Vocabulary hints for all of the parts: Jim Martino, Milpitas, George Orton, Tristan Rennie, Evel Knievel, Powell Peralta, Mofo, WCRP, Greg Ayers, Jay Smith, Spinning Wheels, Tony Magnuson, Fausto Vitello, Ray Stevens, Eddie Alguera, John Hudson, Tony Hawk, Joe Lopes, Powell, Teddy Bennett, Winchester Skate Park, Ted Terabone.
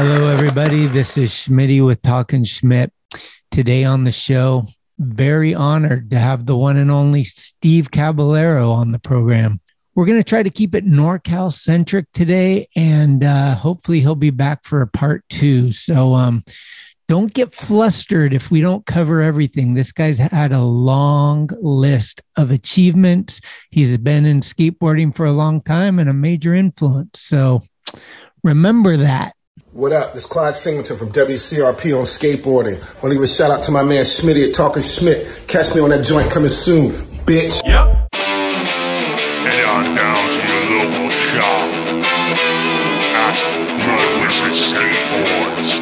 Hello, everybody. This is Schmitty with Talkin' Schmit. Today on the show, very honored to have the one and only Steve Caballero on the program. We're going to try to keep it NorCal-centric today, and hopefully he'll be back for a part two. So don't get flustered if we don't cover everything. This guy's had a long list of achievements. He's been in skateboarding for a long time and a major influence. So remember that. What up? This is Clyde Singleton from WCRP on skateboarding. I want to give a shout out to my man Schmitty at Talkin' Schmit. Catch me on that joint coming soon, bitch. Yep. Head on down to your local shop. Ask Blood Wizard Skateboards.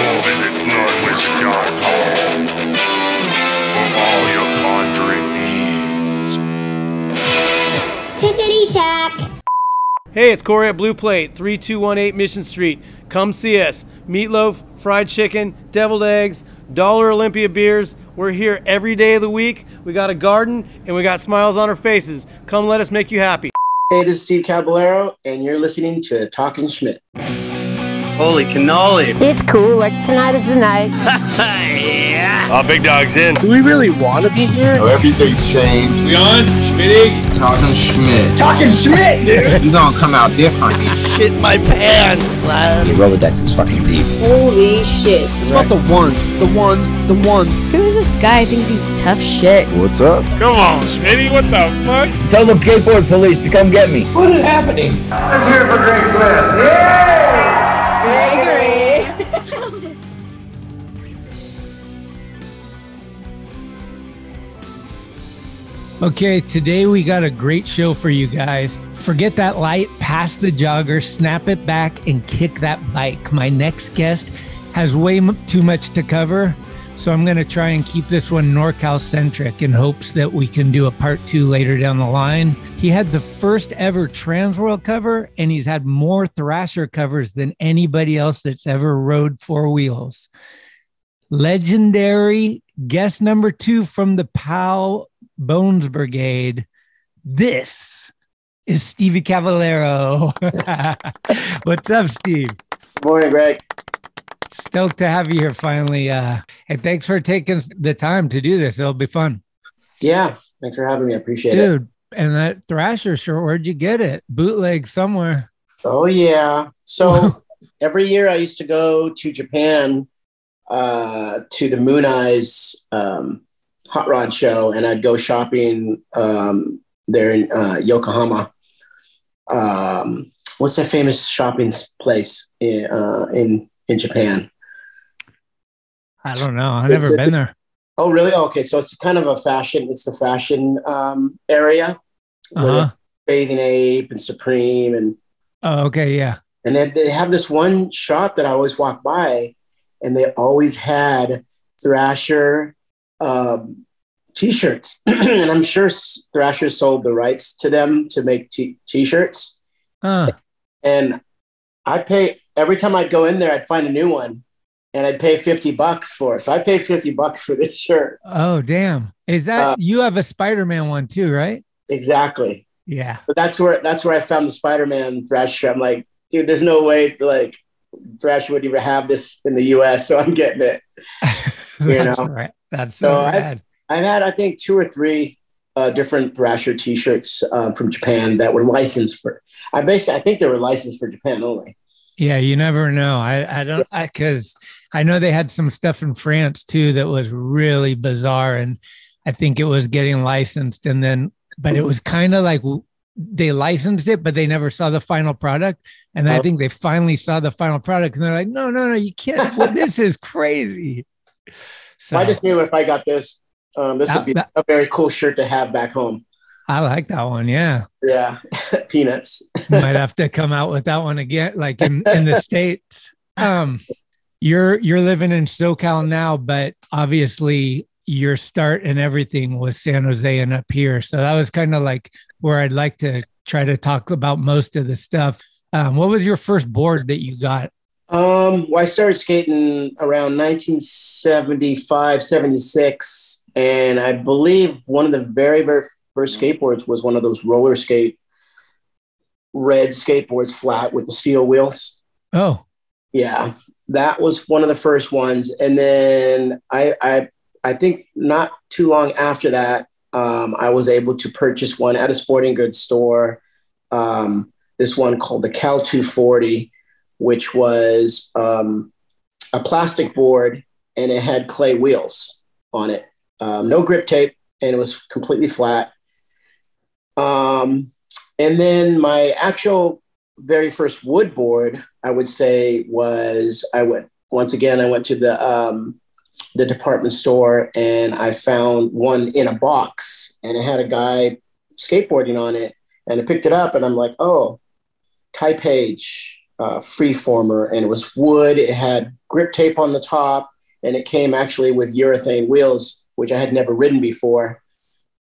Or visit bloodwizard.com for all your pondering needs. Tickety tack. Hey, it's Corey at Blue Plate, 3218 Mission Street. Come see us. Meatloaf, fried chicken, deviled eggs, Dollar Olympia beers. We're here every day of the week. We got a garden, and we got smiles on our faces. Come let us make you happy. Hey, this is Steve Caballero, and you're listening to Talkin' Schmit. Holy cannoli. It's cool. Like, tonight is the night. Yeah. Oh, big dog's in. Do we really want to be here? Oh, everything's changed. We on? Schmitty? Talkin' Schmit. Talkin' Schmit, dude. You're gonna come out different. Shit my pants, man. The Rolodex is fucking deep. Holy shit. It's about the one. The one. The one. Who is this guy? Thinks he's tough shit. What's up? Come on, Schmitty. What the fuck? Tell the skateboard police to come get me. What is happening? I'm here for Greg Smith. Yeah! Okay, today we got a great show for you guys. Forget that light, pass the jogger, snap it back, and kick that bike. My next guest has way too much to cover, so I'm going to try and keep this one NorCal-centric in hopes that we can do a part two later down the line. He had the first ever Transworld cover, and he's had more Thrasher covers than anybody else that's ever rode four wheels. Legendary guest number two from the Powell Bones Brigade. This is Stevie Caballero. What's up, Steve? Good morning, Greg. Stoked to have you here finally. And thanks for taking the time to do this. It'll be fun. Yeah. Thanks for having me. I appreciate it. Dude, and that Thrasher shirt, where'd you get it? Bootleg somewhere. Oh, yeah. So every year I used to go to Japan to the Moon Eyes hot rod show, and I'd go shopping there in Yokohama. What's that famous shopping place in Japan? I don't know. I've never been there. Oh, really? Okay, so it's kind of a fashion. It's the fashion area. With Bathing Ape and Supreme and. Oh, okay, yeah. And then they have this one shop that I always walk by, and they always had Thrasher t-shirts. And I'm sure Thrasher sold the rights to them to make t-shirts. And every time I'd go in there, I'd find a new one, and I'd pay $50 for it. So I paid $50 for this shirt. Oh, damn. Is that, you have a Spider-Man one too, right? Exactly. Yeah. But that's where I found the Spider-Man Thrasher. I'm like, dude, there's no way like Thrasher would even have this in the US. So I'm getting it, you know? Right. That's so bad. I've had, I think, two or three different Thrasher t-shirts from Japan that were licensed for. I think they were licensed for Japan only. Yeah, you never know. Because I know they had some stuff in France too that was really bizarre, and I think it was getting licensed, and then, but it was kind of like they licensed it, but they never saw the final product. And I think they finally saw the final product, and they're like, no, you can't. Well, this is crazy. So, I just knew if I got this, this would be a very cool shirt to have back home. I like that one. Yeah. Yeah. Peanuts. Might have to come out with that one again, like in the States. You're living in SoCal now, but obviously your start and everything was San Jose and up here. So that was kind of like where I'd like to try to talk about most of the stuff. What was your first board that you got? Well, I started skating around 1975, 76, and I believe one of the very, very first skateboards was one of those roller skate red skateboards, flat with the steel wheels. Oh, Yeah, that was one of the first ones. And then I think not too long after that, I was able to purchase one at a sporting goods store. This one called the Cal 240, which was a plastic board, and it had clay wheels on it. No grip tape, and it was completely flat. And then my actual very first wood board, I would say, was I went to the department store, and I found one in a box, and it had a guy skateboarding on it, and I picked it up, and I'm like, oh, Ty Page, freeformer, and it was wood. It had grip tape on the top, and it came actually with urethane wheels, which I had never ridden before.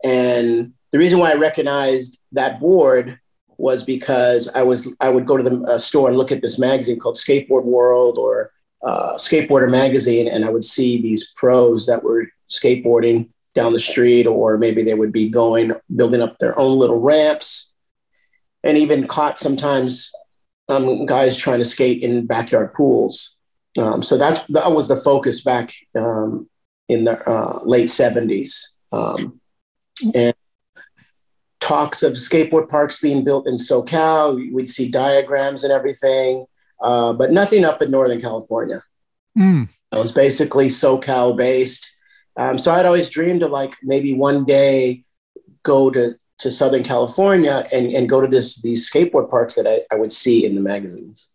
And the reason why I recognized that board was because I would go to the store and look at this magazine called Skateboard World or Skateboarder Magazine, and I would see these pros that were skateboarding down the street, or maybe they would be building up their own little ramps, and even caught sometimes guys trying to skate in backyard pools. So that was the focus back in the late 70s. And talks of skateboard parks being built in SoCal, we'd see diagrams and everything, but nothing up in Northern California. It was basically SoCal based. So I'd always dreamed of like maybe one day go to Southern California and go to these skateboard parks that I would see in the magazines.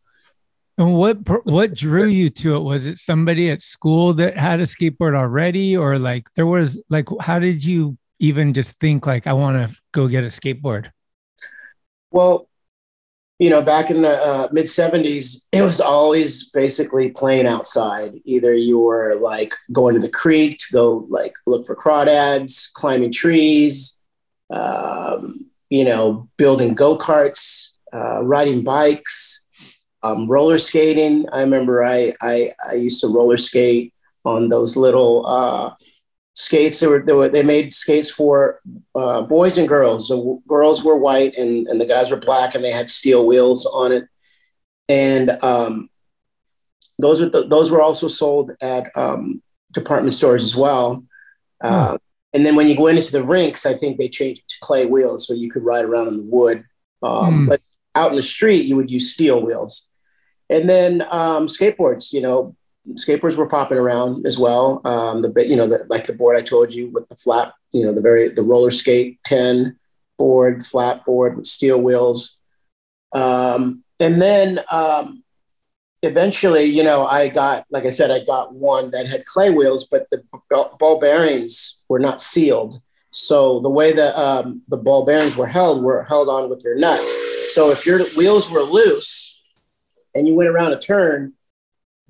And what drew you to it? Was it somebody at school that had a skateboard already, or like there was like, how did you even just think like, I want to go get a skateboard? Well, you know, back in the mid 70s, it was always basically playing outside. Either you were like going to the creek to go like look for crawdads, climbing trees, building go-karts, riding bikes, roller skating. I remember I used to roller skate on those little skates. They made skates for boys and girls. The girls were white and the guys were black, and they had steel wheels on it. And those were also sold at department stores as well. And then when you go into the rinks, I think they changed to clay wheels so you could ride around in the wood. But out in the street, you would use steel wheels. And then skateboards, skateboards were popping around as well. The board I told you with the flap, the roller skate 10 board, flat board with steel wheels. And then eventually, I got one that had clay wheels, but the ball bearings were not sealed. So the way the ball bearings were held on with your nut. So if your wheels were loose and you went around a turn,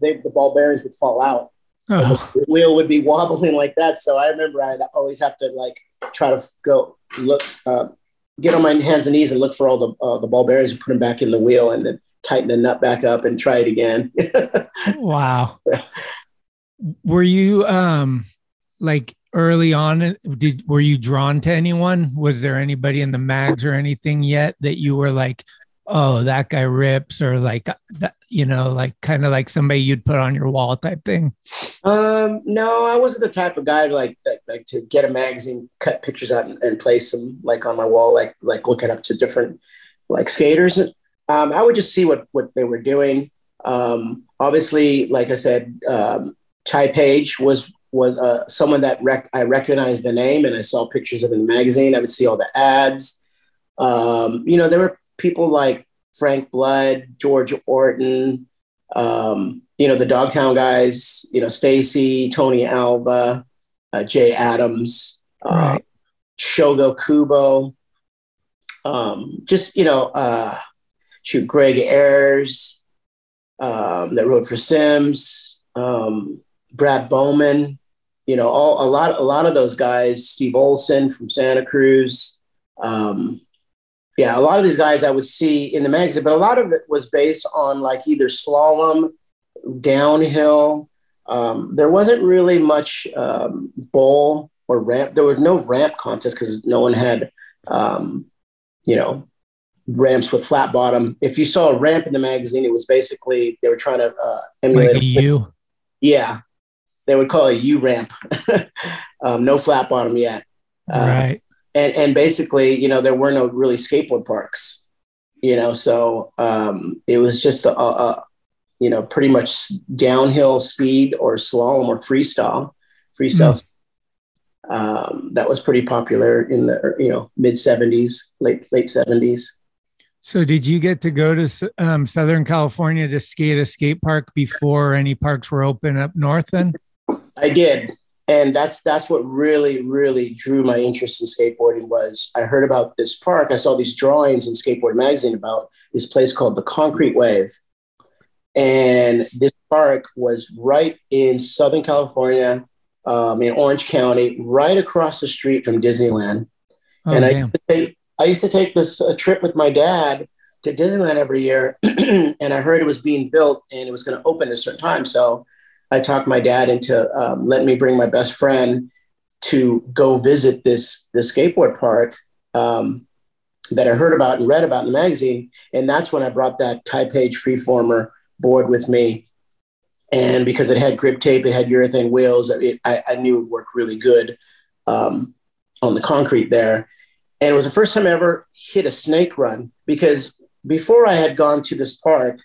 the ball bearings would fall out. Oh. The wheel would be wobbling like that. So I remember I'd always have to like try to go look, get on my hands and knees and look for all the ball bearings and put them back in the wheel, and then tighten the nut back up and try it again. Wow. Were you early on, were you drawn to anyone? Was there anybody in the mags or anything yet that you were like, oh, that guy rips, or like that, kind of like somebody you'd put on your wall type thing? No, I wasn't the type of guy like to get a magazine, cut pictures out and place them like on my wall, like looking up to different like skaters. I would just see what they were doing. Obviously, like I said, Ty Page was someone that I recognized the name, and I saw pictures of him in the magazine. I would see all the ads. There were people like Frank Blood, George Orton, the Dogtown guys, Stacy, Tony Alva, Jay Adams, right. Shogo Kubo, Greg Ayers, that rode for Sims, Brad Bowman, a lot of those guys, Steve Olson from Santa Cruz, yeah, a lot of these guys I would see in the magazine, but a lot of it was based on like either slalom, downhill. There wasn't really much bowl or ramp. There were no ramp contests because no one had, ramps with flat bottom. If you saw a ramp in the magazine, it was basically they were trying to emulate like a U. Yeah, they would call it a U ramp. No flat bottom yet. Right. And basically, you know, there were no really skateboard parks, you know, so it was just you know, pretty much downhill speed or slalom or freestyle. That was pretty popular in the, you know, mid-'70s, late 70s. So did you get to go to Southern California to skate a skate park before any parks were open up north then? I did. And that's what really, really drew my interest in skateboarding was I heard about this park. I saw these drawings in Skateboarder Magazine about this place called the Concrete Wave. And this park was right in Southern California, in Orange County, right across the street from Disneyland. Oh, and I used to take this trip with my dad to Disneyland every year. And I heard it was being built and it was going to open at a certain time. So I talked my dad into letting me bring my best friend to go visit this skateboard park that I heard about and read about in the magazine. And that's when I brought that Ty Page Freeformer board with me. And because it had grip tape, it had urethane wheels, I knew it would work really good on the concrete there. And it was the first time I ever hit a snake run, because before I had gone to this park,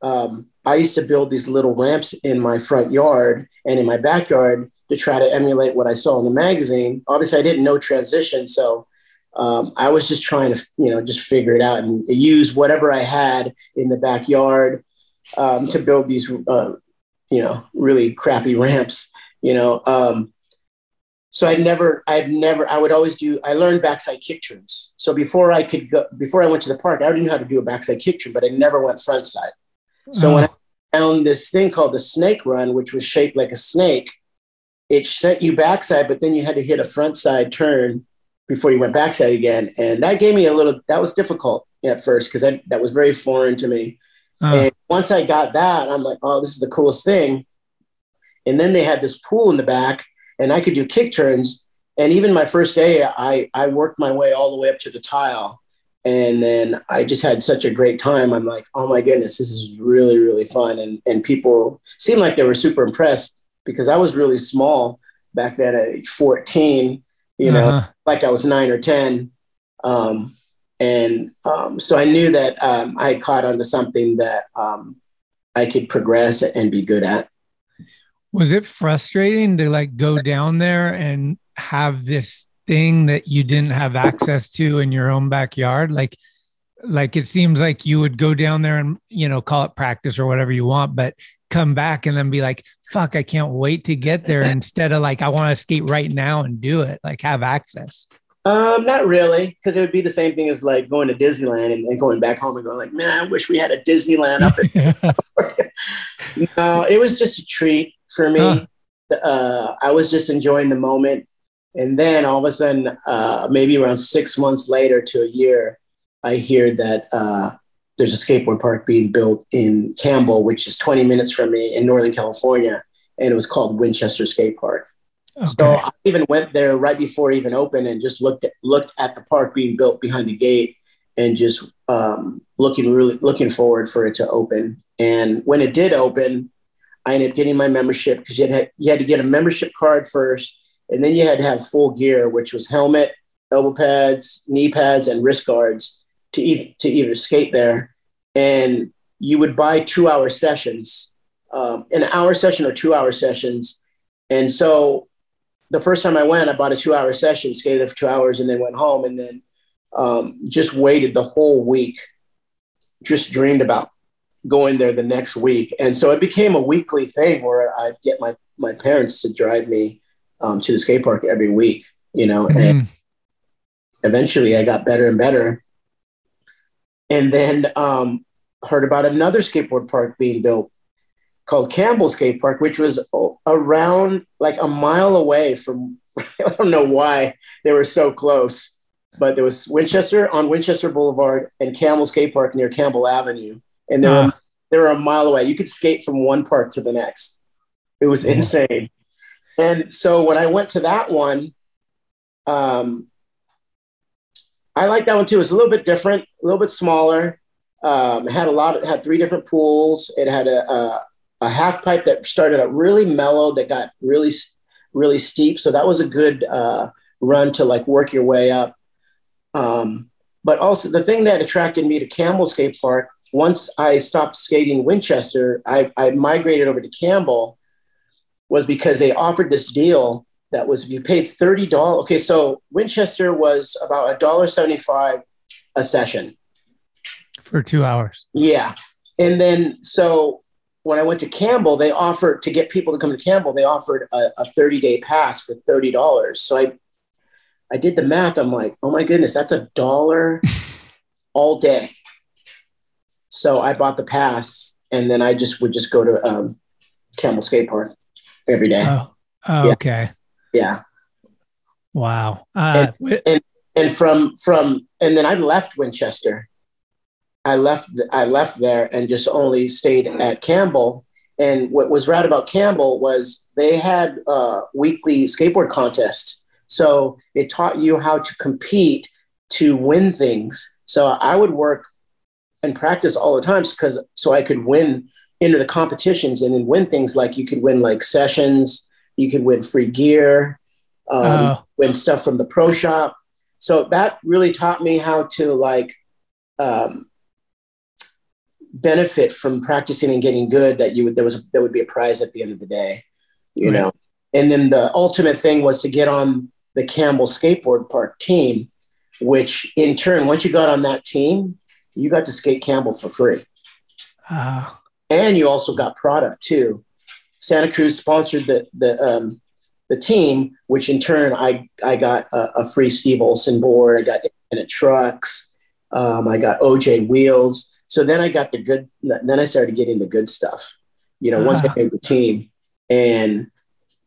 I used to build these little ramps in my front yard and in my backyard to try to emulate what I saw in the magazine. Obviously, I didn't know transition, so I was just trying to, you know, just figure it out and use whatever I had in the backyard to build these, you know, really crappy ramps, you know. So I would always do, I learned backside kick turns. So before I went to the park, I already knew how to do a backside kick turn, but I never went front side. So when I found this thing called the snake run, which was shaped like a snake, it sent you backside, but then you had to hit a front side turn before you went backside again. And that gave me that was difficult at first, because that was very foreign to me. And once I got that, I'm like, oh, this is the coolest thing. And then they had this pool in the back, and I could do kick turns. And even my first day, I worked my way all the way up to the tile. And then I just had such a great time. I'm like, oh my goodness, this is really, really fun. And people seemed like they were super impressed, because I was really small back then at age 14, you know, like I was 9 or 10. So I knew that I caught onto something that I could progress and be good at. Was it frustrating to like go down there and have this thing that you didn't have access to in your own backyard? Like it seems like you would go down there and, you know, call it practice or whatever you want, but come back and then be like, fuck, I can't wait to get there, instead of like, I want to skate right now and do it, like have access. Not really, because it would be the same thing as like going to Disneyland and going back home and going like, man, I wish we had a Disneyland up in No, it was just a treat for me. I was just enjoying the moment. And then all of a sudden, maybe around 6 months later to a year, I hear that there's a skateboard park being built in Campbell, which is 20 minutes from me in Northern California. And it was called Winchester Skate Park. Okay. So I even went there right before it even opened and just looked at the park being built behind the gate and just looking forward for it to open. And when it did open, I ended up getting my membership, because you had to get a membership card first, and then you had to have full gear, which was helmet, elbow pads, knee pads, and wrist guards to even skate there. And you would buy 2 hour sessions, an hour session or 2 hour sessions. And so the first time I went, I bought a 2 hour session, skated for 2 hours, and then went home, and then just waited the whole week, just dreamed about going there the next week. And so it became a weekly thing where I'd get my parents to drive me to the skate park every week, you know, and eventually I got better and better. And then heard about another skateboard park being built called Campbell Skate Park, which was around like a mile away from, I don't know why they were so close, but there was Winchester on Winchester Boulevard and Campbell Skate Park near Campbell Avenue. And they were a mile away. You could skate from one park to the next. It was insane. And so when I went to that one, I like that one too. It's a little bit different, a little bit smaller. It had a lot. It had three different pools. It had a half pipe that started out really mellow, that got really steep. So that was a good run to like work your way up. But also the thing that attracted me to Campbell Skate Park, once I stopped skating Winchester, I migrated over to Campbell, was because they offered this deal that was, if you paid $30. Okay, so Winchester was about $1.75 a session. For 2 hours. Yeah. And then, so when I went to Campbell, they offered to get people to come to Campbell, they offered a 30-day pass for $30. So I did the math. I'm like, oh my goodness, that's $1 all day. So I bought the pass, and then I would just go to Campbell Skate Park every day. Oh yeah. Okay. Yeah. Wow. And then I left Winchester. I left there and just only stayed at Campbell. And what was rad about Campbell was they had weekly skateboard contests. So it taught you how to compete to win things. So I would work and practice all the time so I could win into the competitions and then win things. Like you could win like sessions, you could win free gear, win stuff from the pro shop. So that really taught me how to like benefit from practicing and getting good, that there would be a prize at the end of the day, you know? And then the ultimate thing was to get on the Campbell Skateboard Park team, which in turn, once you got on that team, you got to skate Campbell for free. And you also got product too. Santa Cruz sponsored the team, which in turn, I got a free Steve Olson board. I got independent trucks. I got OJ wheels. So then I got the good, then I started getting the good stuff, once I made the team. And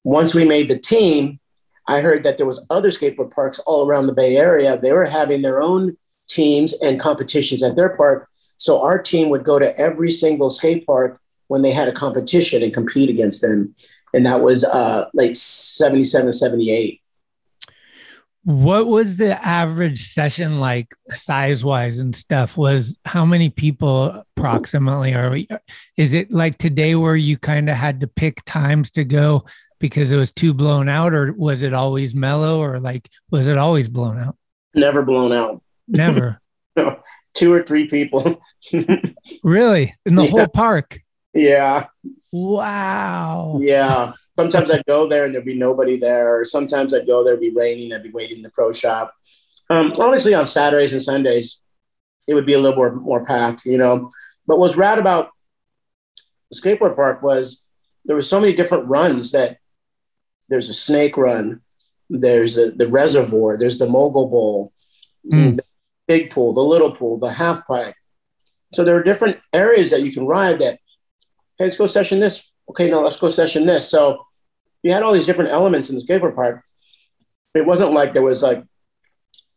once we made the team, I heard that there was other skateboard parks all around the Bay Area. They were having their own teams and competitions at their park. So our team would go to every single skate park when they had a competition and compete against them. And that was late 77, 78. What was the average session like size-wise and stuff? Was how many people approximately is it like today where you kind of had to pick times to go because it was too blown out, or was it always mellow, or like, was it always blown out? Never blown out. Never. No, 2 or 3 people. Really? In the whole park? Yeah. Wow. Yeah. Sometimes I'd go there and there'd be nobody there. Or sometimes I'd go there, it'd be raining, I'd be waiting in the pro shop. Obviously on Saturdays and Sundays, it would be a little more packed, But what's rad about the skateboard park was there were so many different runs. That there's a snake run, there's the reservoir, there's the mogul bowl, the big pool, the little pool, the half pipe. So there are different areas that you can ride that, hey, let's go session this. Okay, no, let's go session this. So you had all these different elements in the skateboard park. It wasn't like there was like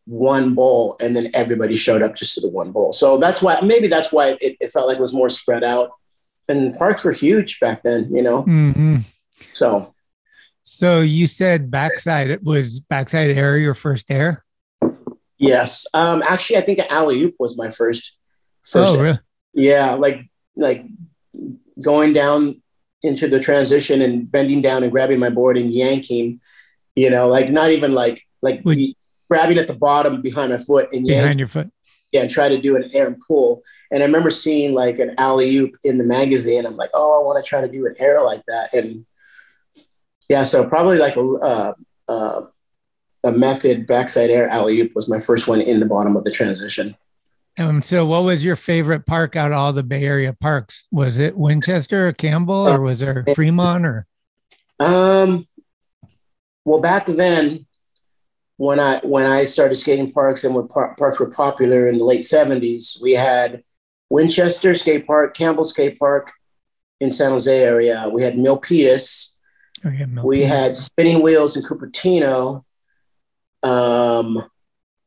one bowl and then everybody showed up just to the one bowl. So that's why it felt like it was more spread out. And parks were huge back then, Mm-hmm. So you said backside. It was backside air your first air? Yes. Actually, I think alley-oop was my first. Oh, really? Yeah, like going down into the transition and bending down and grabbing my board and yanking, like not even like grabbing at the bottom behind my foot and yanking. Behind your foot. Yeah, and try to do an air and pull. And I remember seeing like an alley-oop in the magazine. I'm like, oh, I want to try to do an air like that. And yeah, so probably like a method backside air alley-oop was my first one in the bottom of the transition. So what was your favorite park out of all the Bay Area parks? Was it Winchester or Campbell, or was there Fremont or? Well, back then when I started skating parks and when parks were popular in the late 70s, we had Winchester Skate Park, Campbell Skate Park in San Jose area. We had Milpitas. Oh, yeah, Milpitas. We had Spinning Wheels in Cupertino.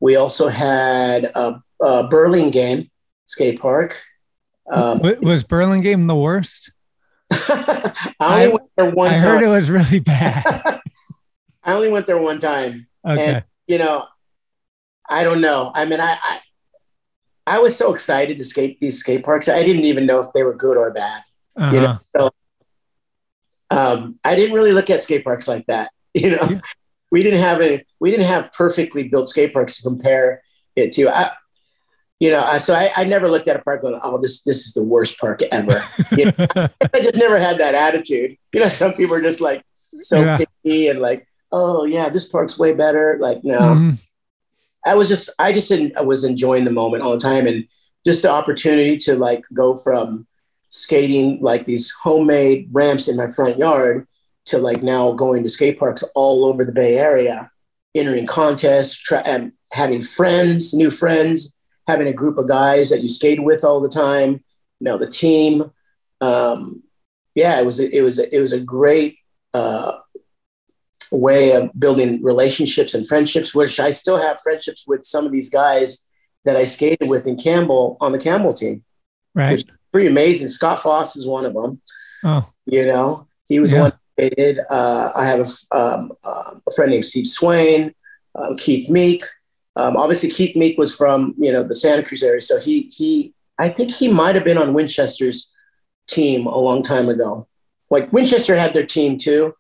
We also had Burlingame Skate Park. Was Burlingame the worst? I only went there one time. I heard it was really bad. I only went there one time. Okay. And, I don't know. I mean, I was so excited to skate these skate parks. I didn't even know if they were good or bad. Uh-huh. You know, so, I didn't really look at skate parks like that. You know, yeah. we didn't have perfectly built skate parks to compare it to. I never looked at a park going, oh, this is the worst park ever. You know? I just never had that attitude. You know, some people are just like so picky and like, oh yeah, this park's way better. Like, no, mm-hmm. I was enjoying the moment all the time. And just the opportunity to like go from skating like these homemade ramps in my front yard to like now going to skate parks all over the Bay Area, entering contests, having friends, new friends, having a group of guys that you skated with all the time, you know, the team. It was a great way of building relationships and friendships, which I still have friendships with some of these guys that I skated with in Campbell on the Campbell team. Right. Which is pretty amazing. Scott Foss is one of them. Oh, you know, he was one. I have a friend named Steve Swain, Keith Meek. Obviously Keith Meek was from, you know, the Santa Cruz area. So I think he might've been on Winchester's team a long time ago. Like Winchester had their team too,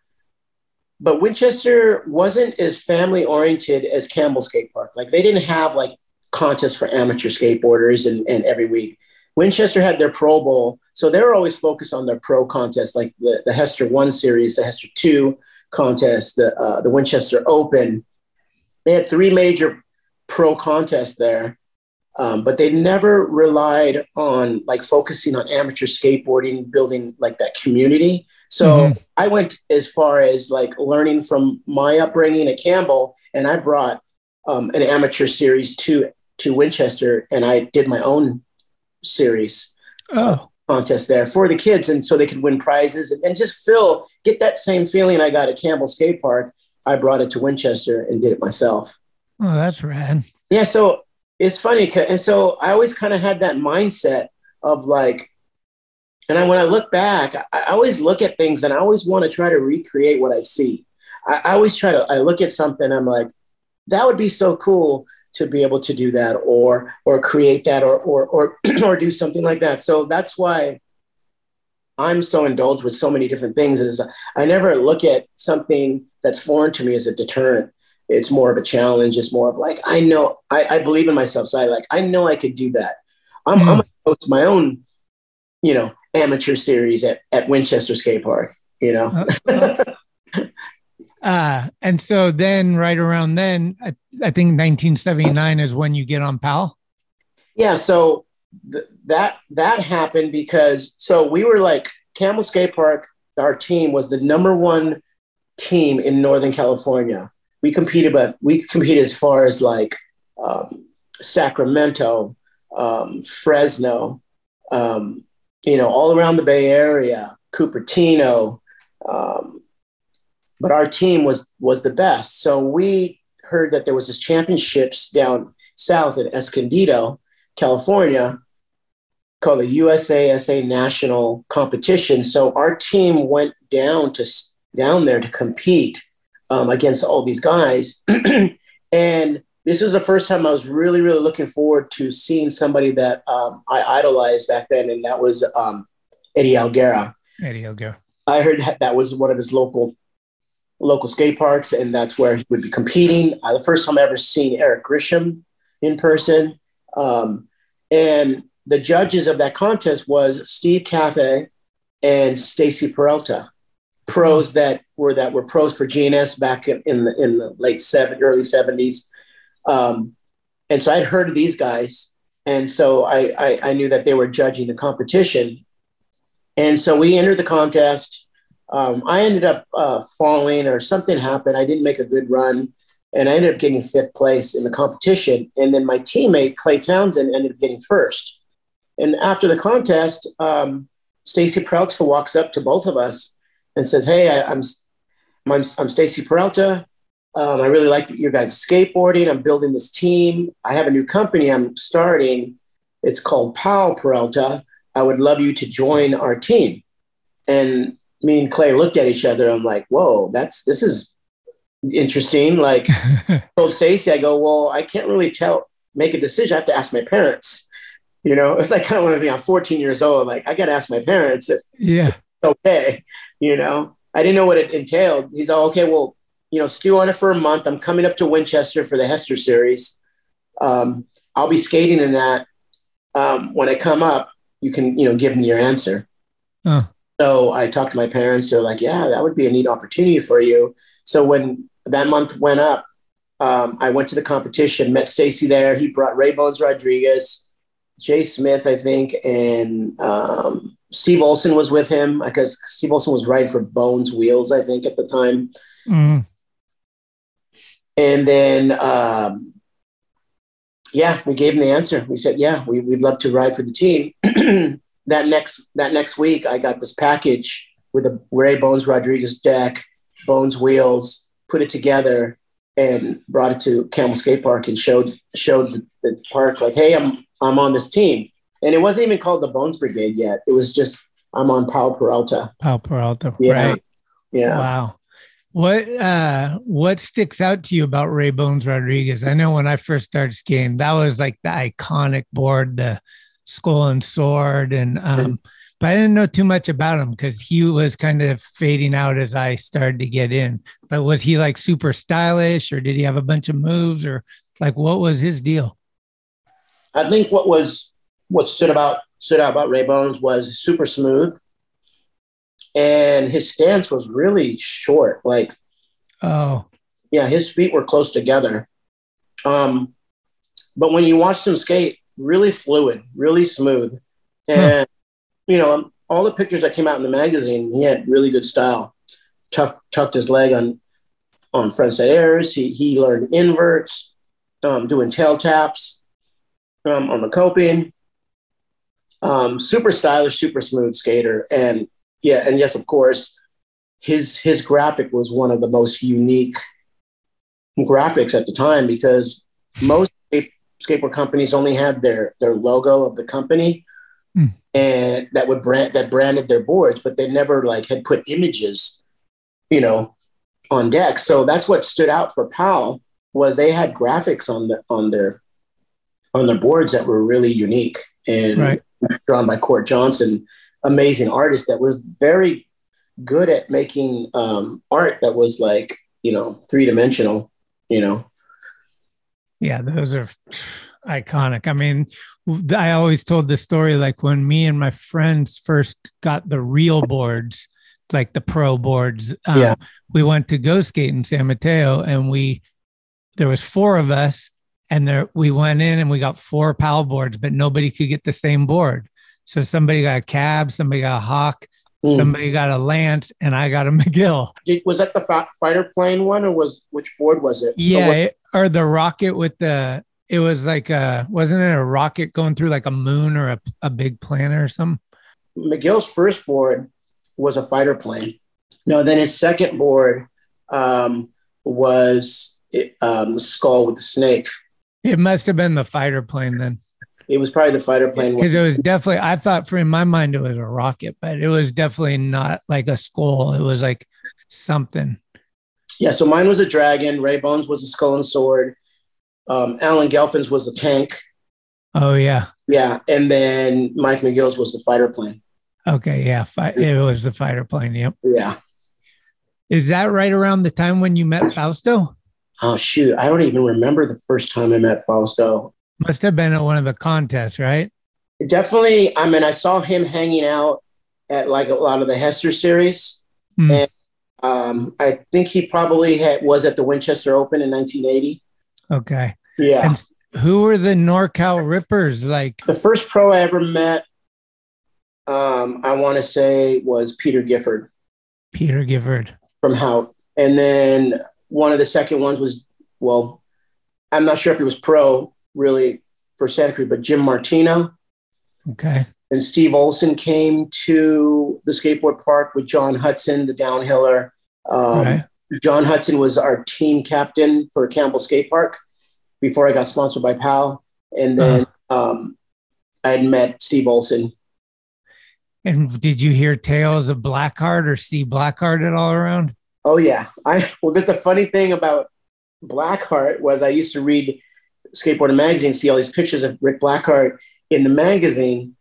but Winchester wasn't as family oriented as Campbell Skate Park. Like they didn't have like contests for amateur skateboarders and every week. Winchester had their Pro Bowl. So they were always focused on their pro contest, like the Hester 1 series, the Hester 2 contest, the Winchester Open. They had 3 major pro contests there, but they never relied on like focusing on amateur skateboarding, building like that community. So I went as far as like learning from my upbringing at Campbell, and I brought an amateur series to Winchester, and I did my own series contest there for the kids. And so they could win prizes and just get that same feeling I got at Campbell Skate Park. I brought it to Winchester and did it myself. Oh, that's rad. Yeah. So it's funny. And so I always kind of had that mindset of like, when I look back, I always look at things and I always want to try to recreate what I see. I look at something. I'm like, that would be so cool to be able to do that or create that or or do something like that. So that's why I'm so indulged with so many different things is I never look at something that's foreign to me as a deterrent. It's more of a challenge. It's more of like, I know I believe in myself. So I know I could do that. I'm going to host my own, you know, amateur series at Winchester Skate Park, you know? And so then right around then, I think 1979 is when you get on Powell. Yeah. So that happened because, so we were like Campbell Skate Park, our team was the number one team in Northern California. We competed, but we competed as far as like Sacramento, Fresno, you know, all around the Bay Area, Cupertino, but our team was the best. So we heard that there was this championships down south in Escondido, California, called the USASA National Competition. So our team went down there to compete against all these guys. And this was the first time I was really, really looking forward to seeing somebody that I idolized back then. And that was Eddie Alguera. Eddie Alguera. I heard that was one of his local skate parks, and that's where he would be competing. The first time I ever seen Eric Grisham in person. And the judges of that contest was Steve Caballero and Stacy Peralta, pros that were pros for GNS back in the early 70s. And so I'd heard of these guys. And so I knew that they were judging the competition. And so we entered the contest. I ended up falling or something happened. I didn't make a good run, and I ended up getting 5th place in the competition. And then my teammate, Clay Townsend, ended up getting 1st. And after the contest, Stacy Peralta walks up to both of us and says, hey, I'm Stacy Peralta. I really like your guys' skateboarding. I'm building this team. I have a new company I'm starting. It's called Powell Peralta. I would love you to join our team. And me and Clay looked at each other. I'm like, whoa, this is interesting. Like, told Stacy, I go, well, I can't really make a decision. I have to ask my parents. You know, it's like kind of one of the things. I'm 14 years old. Like, I got to ask my parents if it's okay. You know, I didn't know what it entailed. He's all, okay, well, you know, stew on it for a month. I'm coming up to Winchester for the Hester series. I'll be skating in that. When I come up, you can, you know, give me your answer. Oh. So I talked to my parents. They're like, yeah, that would be a neat opportunity for you. So when that month went up, I went to the competition, met Stacy there. He brought Ray Bones Rodriguez, Jay Smith, I think, and Steve Olson was with him, because Steve Olson was riding for Bones Wheels, I think, at the time. Mm. And then, we gave him the answer. We said, yeah, we'd love to ride for the team. That next week, I got this package with a Ray Bones Rodriguez deck, Bones Wheels, put it together, and brought it to Campbell Skate Park and showed the park, like, hey, I'm on this team. And it wasn't even called the Bones Brigade yet. It was just, I'm on Powell Peralta. Powell Peralta, yeah. Right. Yeah. Wow. What sticks out to you about Ray Bones Rodriguez? I know when I first started skiing, that was like the iconic board, the skull and sword. And, but I didn't know too much about him because he was kind of fading out as I started to get in. But was he like super stylish, or did he have a bunch of moves, or like, what was his deal? I think what stood out about Ray Bones was super smooth, and his stance was really short. Like, oh yeah, his feet were close together. But when you watched him skate, really fluid, really smooth, and you know, all the pictures that came out in the magazine, he had really good style. Tucked his leg on frontside airs. He learned inverts, doing tail taps. On the coping, super stylish, super smooth skater. And yeah, and yes, of course, his graphic was one of the most unique graphics at the time, because most skateboard companies only had their logo of the company and that branded their boards, but they never like had put images, you know, on deck. So that's what stood out for Powell, was they had graphics on their boards that were really unique and drawn by Court Johnson, amazing artist that was very good at making art that was like, you know, three-dimensional, you know? Yeah, those are iconic. I mean, I always told this story, like when me and my friends first got the real boards, like the pro boards, we went to go skate in San Mateo, and there was four of us. And we went in and we got four Powell boards, but nobody could get the same board. So somebody got a Cab, somebody got a Hawk, somebody got a Lance, and I got a McGill. Was that the fighter plane one, or which board was it? Yeah, or the rocket with the, it was like a, wasn't it a rocket going through like a moon or a big planet or something? McGill's first board was a fighter plane. No, then his second board was the skull with the snake. It must have been the fighter plane then. It was probably the fighter plane. Because it was definitely, I thought in my mind it was a rocket, but it was definitely not like a skull. It was like something. Yeah, so mine was a dragon. Ray Bones was a skull and sword. Alan Gelfin's was the tank. Oh, yeah. Yeah, and then Mike McGill's was the fighter plane. Okay, yeah, it was the fighter plane, yep. Yeah. Is that right around the time when you met Fausto? Oh, shoot. I don't even remember the first time I met Fausto. Must have been at one of the contests, right? Definitely. I mean, I saw him hanging out at like a lot of the Hester series. Mm. And I think he probably was at the Winchester Open in 1980. Okay. Yeah. And who were the NorCal Rippers like? The first pro I ever met, I want to say, was Peter Gifford. Peter Gifford. From Hout. And then... one of the second ones was, well, I'm not sure if he was pro really for Santa Cruz, but Jim Martino. Okay. And Steve Olson came to the skateboard park with John Hudson, the downhiller. Right. John Hudson was our team captain for Campbell Skate Park before I got sponsored by Powell. And then I had met Steve Olson. And did you hear tales of Blackheart or see Blackheart at all around? Oh yeah. Well, that's the funny thing about Blackheart was I used to read Skateboarder Magazine, see all these pictures of Rick Blackheart in the magazine.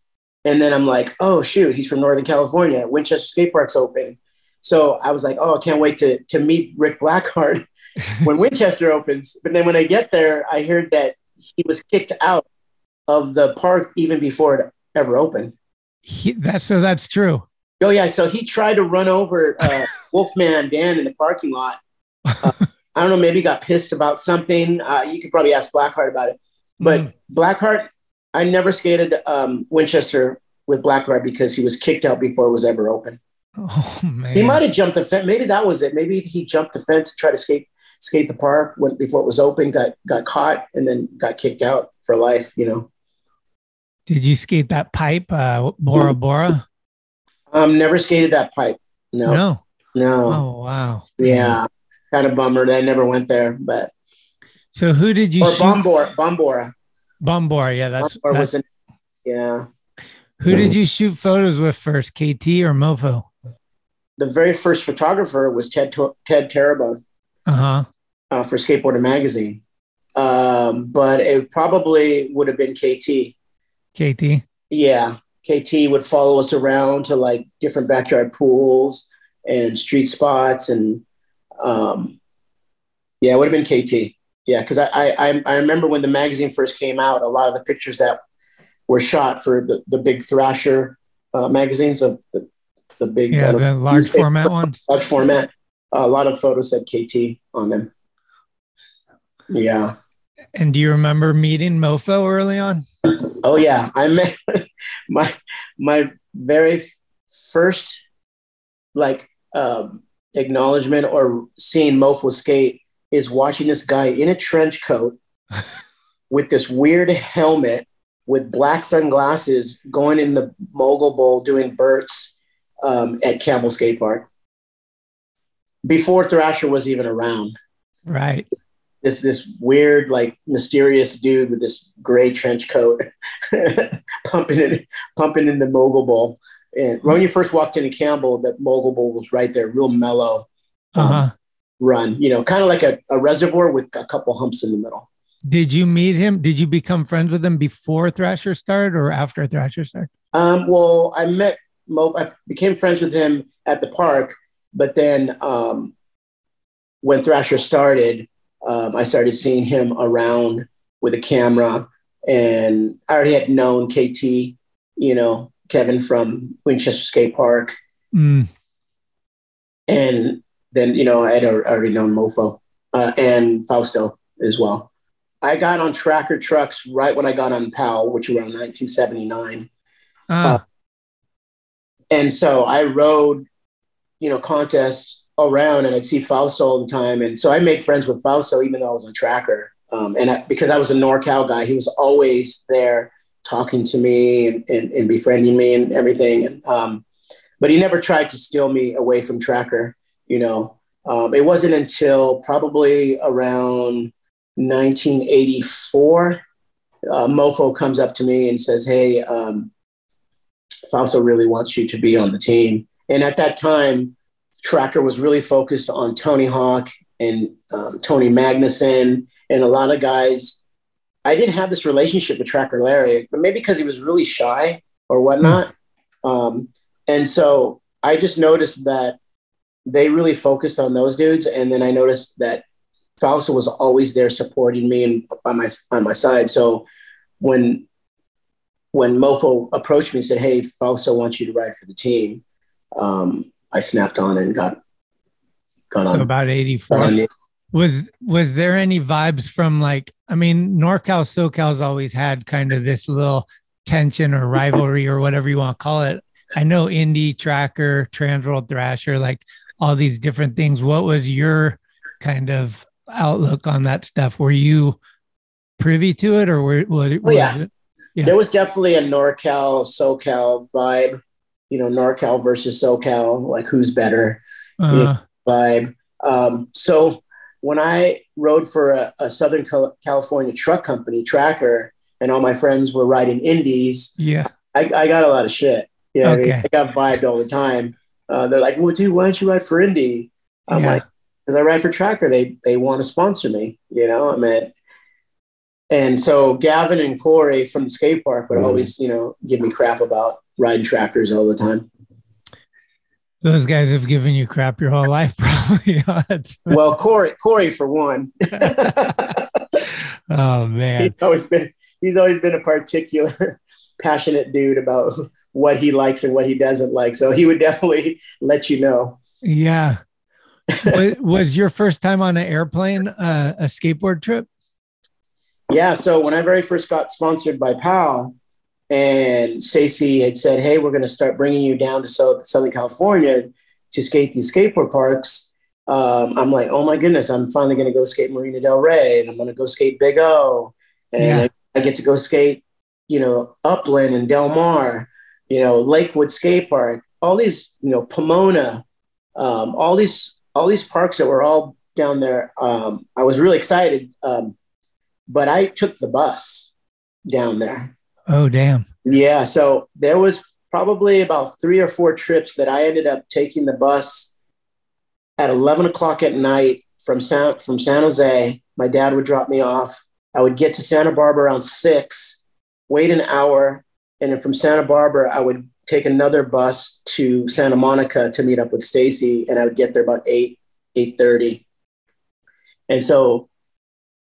And then I'm like, oh shoot, he's from Northern California. Winchester Skate Park's open. So I was like, oh, I can't wait to meet Rick Blackheart when Winchester opens. But then when I get there, I heard that he was kicked out of the park even before it ever opened. So that's true. Oh yeah. So he tried to run over Wolfman Dan in the parking lot. I don't know, maybe got pissed about something. You could probably ask Blackheart about it. But Blackheart, I never skated Winchester with Blackheart because he was kicked out before it was ever open. Oh man! He might have jumped the fence. Maybe that was it. Maybe he jumped the fence to try to skate the park before it was open. Got caught and then got kicked out for life. You know. Did you skate that pipe, Bora Bora? Never skated that pipe. No. Oh wow! Yeah, kind of bummer that I never went there. But so who did you? Or Bombora. Yeah, that's wasn't. Yeah. Who did you shoot photos with first, KT or Mofo? The very first photographer was Ted Terabone for Skateboarder Magazine. But it probably would have been KT. KT? Yeah. KT would follow us around to like different backyard pools and street spots. And yeah, it would have been KT. Yeah, because I remember when the magazine first came out, a lot of the pictures that were shot for the big Thrasher magazines of the big... Yeah, the large format ones. Large format. A lot of photos had KT on them. Yeah. And do you remember meeting Mofo early on? Oh, yeah. I met my very first acknowledgement or seeing Mofo skate is watching this guy in a trench coat with this weird helmet with black sunglasses going in the mogul bowl doing Burt's at Campbell Skate Park before Thrasher was even around. Right. This weird, mysterious dude with this gray trench coat pumping in the mogul bowl. And when you first walked into Campbell, that mogul bowl was right there, real mellow run, kind of like a reservoir with a couple humps in the middle. Did you meet him? Did you become friends with him before Thrasher started or after Thrasher started? Well, I became friends with him at the park, but then when Thrasher started, I started seeing him around with a camera, and I already had known KT, Kevin from Winchester Skate Park. And then, I had already known Mofo and Fausto as well. I got on Tracker Trucks right when I got on Powell, which were around 1979. And so I rode, contests around, and I'd see Fausto all the time. And so I made friends with Fausto, even though I was on Tracker. Because I was a NorCal guy, he was always there talking to me and befriending me and everything. And, but he never tried to steal me away from Tracker, It wasn't until probably around 1984, Mofo comes up to me and says, "Hey, Fausto really wants you to be on the team." And at that time, Tracker was really focused on Tony Hawk and Tony Magnuson and a lot of guys. I didn't have this relationship with Tracker Larry, but maybe because he was really shy or whatnot. And so I just noticed that they really focused on those dudes. And then I noticed that Fausto was always there supporting me and on my side. So when Mofo approached me and said, "Hey, Fausto wants you to ride for the team," I snapped on and got on. So about 84. Was there any vibes from NorCal, SoCal's always had kind of this little tension or rivalry or whatever you want to call it. I know Indy, Tracker, Transworld, Thrasher, all these different things. What was your kind of outlook on that stuff? Were you privy to it, or yeah, there was definitely a NorCal SoCal vibe, NorCal versus SoCal, who's better vibe. So when I rode for a Southern California truck company, Tracker, and all my friends were riding Indies, I got a lot of shit. I got vibed all the time. They're like, "Well, dude, why don't you ride for Indy?" I'm like, because I ride for Tracker, they want to sponsor me, you know. And so Gavin and Corey from the skate park would always, you know, give me crap about riding Trackers all the time. Those guys have given you crap your whole life, probably. Well, Corey for one. Oh man, he's always been a particular passionate dude about what he likes and what he doesn't like. So he would definitely let you know. Yeah. Was your first time on an airplane a skateboard trip? Yeah. So when I very first got sponsored by Powell, and Stacy had said, hey, we're going to start bringing you down to Southern California to skate these skateboard parks. I'm like, oh my goodness, I'm finally going to go skate Marina Del Rey, and I'm going to go skate Big O. And I get to go skate, you know, Upland and Del Mar, you know, Lakewood Skate Park, all these, you know, Pomona, all these parks that were all down there. I was really excited, but I took the bus down there. Oh, damn. Yeah. So there was probably about 3 or 4 trips that I ended up taking the bus at 11 o'clock at night from San Jose. My dad would drop me off. I would get to Santa Barbara around 6, wait an hour. And then from Santa Barbara, I would take another bus to Santa Monica to meet up with Stacy. And I would get there about 8:30. And so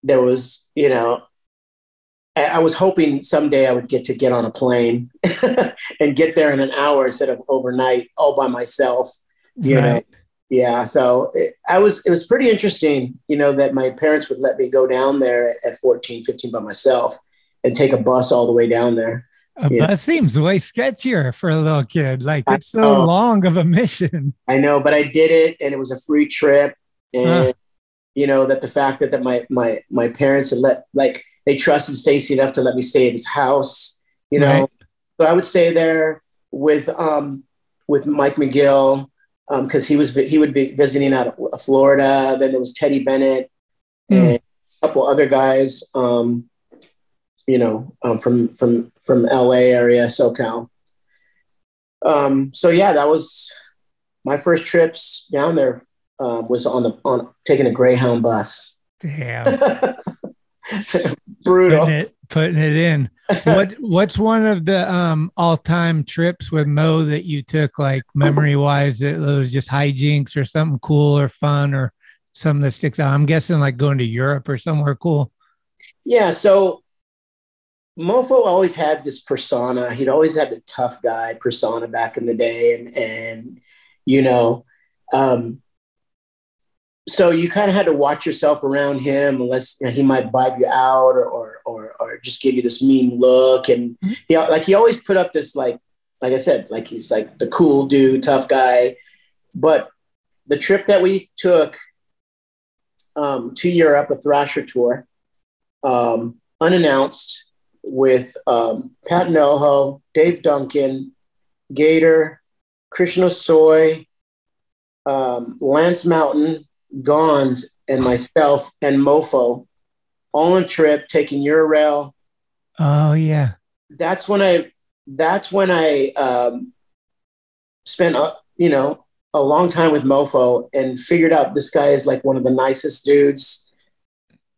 there was, you know, I was hoping someday I would get on a plane and get there in an hour instead of overnight all by myself, you know? Yeah. So it was pretty interesting, you know, that my parents would let me go down there at 14, 15 by myself and take a bus all the way down there. A bus seems way sketchier for a little kid. Like it's so long of a mission. I know, but I did it, and it was a free trip. And you know, that the fact that my parents had they trusted Stacy enough to let me stay at his house, you know. Right. So I would stay there with Mike McGill because he would be visiting out of Florida. Then there was Teddy Bennett and a couple other guys, you know, from LA area, SoCal. So yeah, that was my first trips down there. Was on taking a Greyhound bus. Damn. Brutal. Putting it in. What's one of the all-time trips with Mo that you took, like memory-wise, that was just hijinks or something cool or fun or something that sticks out? I'm guessing like going to Europe or somewhere cool. Yeah, so Mofo always had this persona. He'd always had the tough guy persona back in the day, and you know, so you kind of had to watch yourself around him, unless, you know, he might vibe you out or just give you this mean look. And he always put up this, like I said, like he's like the cool dude, tough guy. But the trip that we took to Europe, a Thrasher tour, unannounced, with Pat Noho, Dave Duncan, Gator, Krishna Soy, Lance Mountain, Gons, and myself, and Mofo, all on trip, taking Eurail. Oh yeah, that's when I spent you know, a long time with Mofo and figured out this guy is like one of the nicest dudes.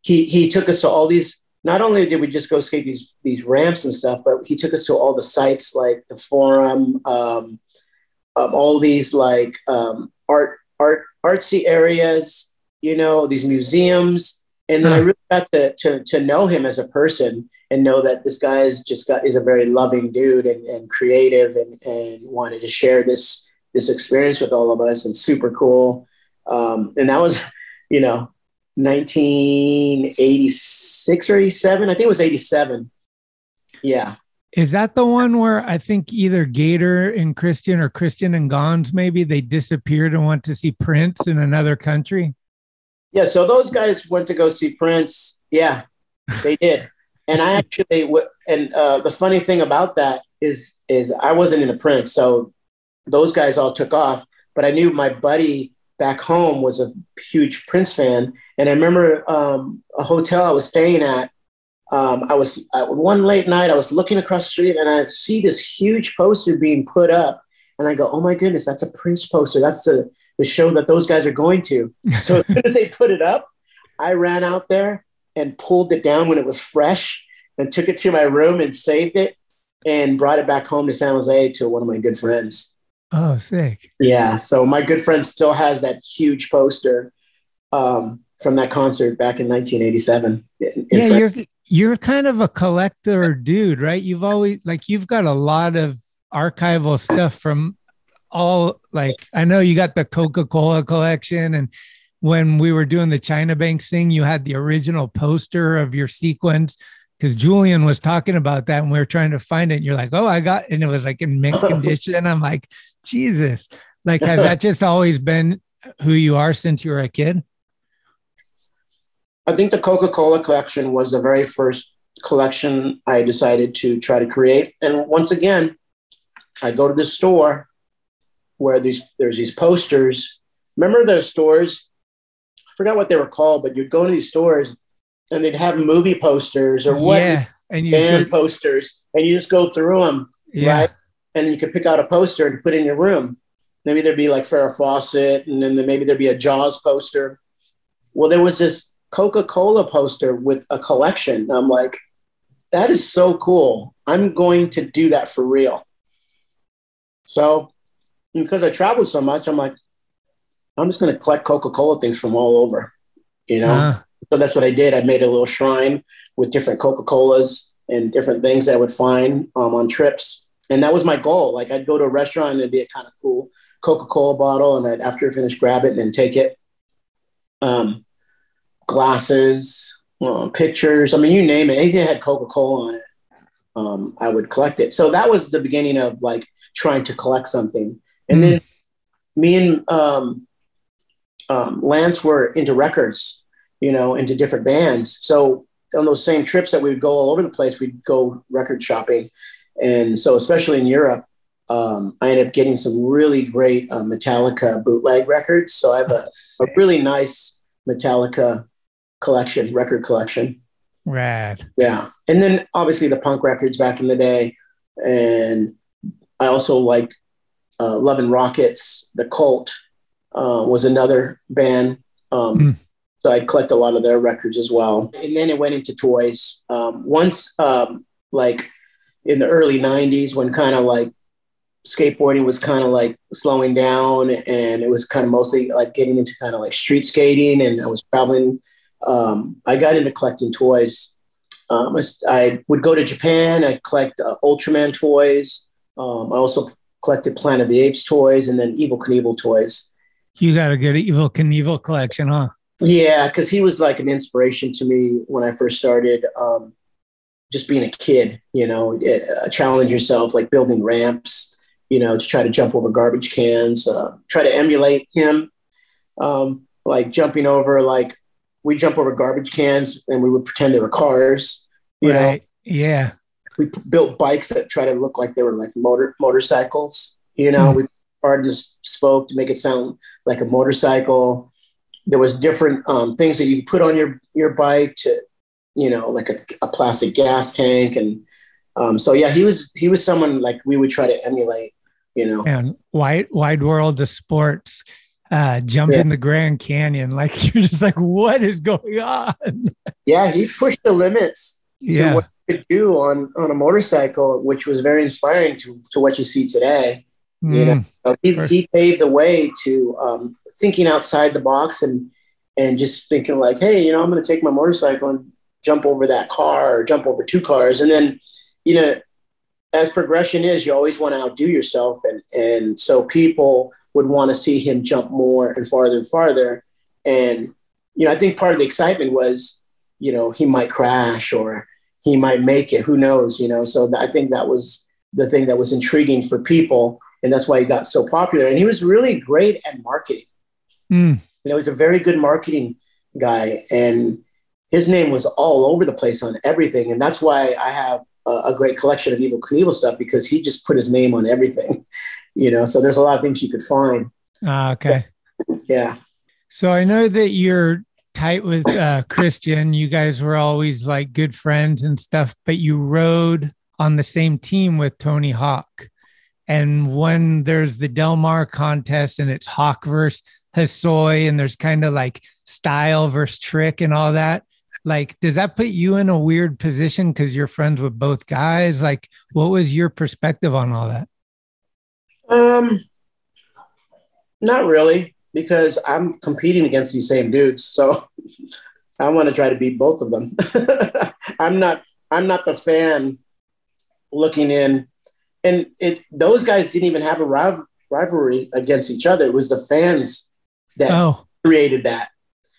He took us to all these. Not only did we just go skate these ramps and stuff, but he took us to all the sites like the Forum, all these like artsy areas, you know, these museums. And then I really got to know him as a person and know that this guy is a very loving dude and creative and wanted to share this experience with all of us, and super cool. And that was, you know, 1986 or 87. I think it was 87. Yeah. Is that the one where I think either Gator and Christian or Christian and Gons, maybe they disappeared and went to see Prince in another country? Yeah. So those guys went to go see Prince. Yeah, they did. And I actually, the funny thing about that is I wasn't into Prince. So those guys all took off, but I knew my buddy back home was a huge Prince fan. And I remember a hotel I was staying at, one late night, I was looking across the street and I see this huge poster being put up, and I go, oh my goodness, that's a Prince poster. That's the the show that those guys are going to. So as soon as they put it up, I ran out there and pulled it down when it was fresh and took it to my room and saved it and brought it back home to San Jose to one of my good friends. Oh, sick. Yeah. So my good friend still has that huge poster from that concert back in 1987. Yeah, you're kind of a collector dude, right? You've always, like, you've got a lot of archival stuff from all, like, I know you got the Coca-Cola collection, and when we were doing the China Banks thing, you had the original poster of your sequence, because Julian was talking about that and we were trying to find it. And you're like, oh, I got, and it was like in mint condition. And I'm like, Jesus, like, has that just always been who you are since you were a kid? I think the Coca-Cola collection was the very first collection I decided to try to create. And once again, I go to the store where there's these posters. Remember those stores? I forgot what they were called, but you'd go to these stores and they'd have movie posters or what, yeah, and band posters, and you just go through them, yeah, right? And you could pick out a poster and put in your room. Maybe there'd be like Farrah Fawcett, and then maybe there'd be a Jaws poster. Well, there was this Coca-Cola poster with a collection. I'm like, that is so cool. I'm going to do that for real. So because I traveled so much, I'm like, I'm just going to collect Coca-Cola things from all over, you know? So that's what I did. I made a little shrine with different Coca-Colas and different things that I would find on trips. And that was my goal. Like, I'd go to a restaurant and it'd be a kind of cool Coca-Cola bottle, and I'd, after I finished, grab it and then take it. Glasses, pictures. I mean, you name it. Anything that had Coca-Cola on it, I would collect it. So that was the beginning of, like, trying to collect something. And then me and Lance were into records, you know, into different bands. So on those same trips that we would go all over the place, we'd go record shopping. And so, especially in Europe, I ended up getting some really great Metallica bootleg records. So I have a really nice Metallica collection, record collection. Rad. Yeah. And then obviously the punk records back in the day. And I also liked Love and Rockets. The Cult was another band. So I'd collect a lot of their records as well. And then it went into toys. Once, like in the early 90s, when kind of like skateboarding was kind of like slowing down, and it was kind of mostly like getting into kind of like street skating, and I was traveling, I got into collecting toys. I would go to Japan. I'd collect Ultraman toys. I also collected Planet of the Apes toys, and then Evel Knievel toys. You got a good Evel Knievel collection, huh? Yeah, because he was like an inspiration to me when I first started, just being a kid, you know, challenge yourself, like building ramps, you know, to try to jump over garbage cans, try to emulate him, like jumping over, like we jump over garbage cans and we would pretend they were cars, you know? Yeah. We built bikes that try to look like they were like motorcycles, you know, we artists spoke to make it sound like a motorcycle. There was different things that you put on your bike to, you know, like a plastic gas tank. And so, yeah, he was someone like we would try to emulate, you know. And wide world of sports, jump in the Grand Canyon. Like, you're just like, what is going on? Yeah, he pushed the limits to what you could do on a motorcycle, which was very inspiring to what you see today. You know, so he paved the way to thinking outside the box and just thinking like, hey, you know, I'm going to take my motorcycle and jump over that car or jump over two cars. And then, you know, as progression is, you always want to outdo yourself. And so people would want to see him jump more and farther and farther. And, you know, I think part of the excitement was, you know, he might crash or he might make it, who knows, you know? So I think that was the thing that was intriguing for people. And that's why he got so popular. And he was really great at marketing. You know, he's a very good marketing guy, and his name was all over the place on everything. And that's why I have a great collection of Evel Knievel stuff, because he just put his name on everything, you know, so there's a lot of things you could find. Okay. Yeah. So I know that you're tight with Christian. You guys were always like good friends and stuff, but you rode on the same team with Tony Hawk. And when there's the Del Mar contest and it's Hawk versus Hassoy, and there's kind of like style versus trick and all that, like, does that put you in a weird position because you're friends with both guys? Like, what was your perspective on all that? Not really, because I'm competing against these same dudes, so I want to try to beat both of them. I'm not the fan looking in, and those guys didn't even have a rivalry against each other. It was the fans that created that.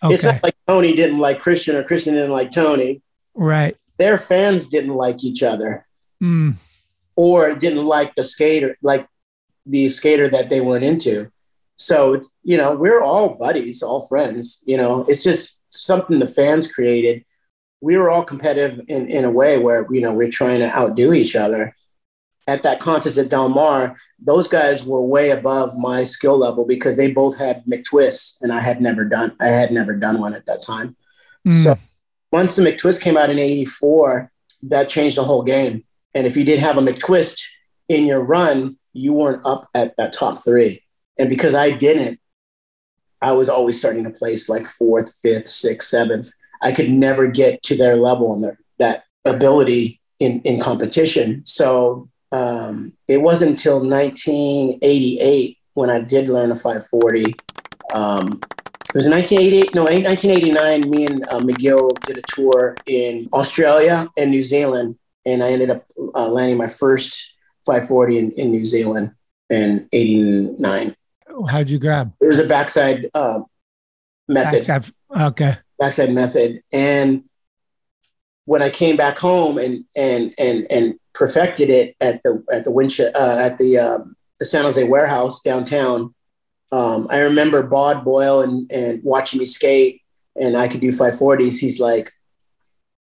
Okay. It's not like Tony didn't like Christian or Christian didn't like Tony. Right. Their fans didn't like each other, or didn't like the skater, that they weren't into. So, you know, we're all buddies, all friends, you know, it's just something the fans created. We were all competitive in a way where, you know, we're trying to outdo each other. At that contest at Del Mar, those guys were way above my skill level because they both had McTwists, and I had never done one at that time. So once the McTwist came out in 84, that changed the whole game. And if you did have a McTwist in your run, you weren't up at that top three. And because I didn't, I was always starting to place like 4th, 5th, 6th, 7th. I could never get to their level and that ability in competition. So it wasn't until 1988 when I did learn a 540. It was 1989, me and McGill did a tour in Australia and New Zealand, and I ended up landing my first 540 in New Zealand in 89. How'd you grab? It was a backside method. Backside method. And when I came back home and perfected it at the San Jose warehouse downtown. I remember Bod Boyle and watching me skate, and I could do 540s. He's like,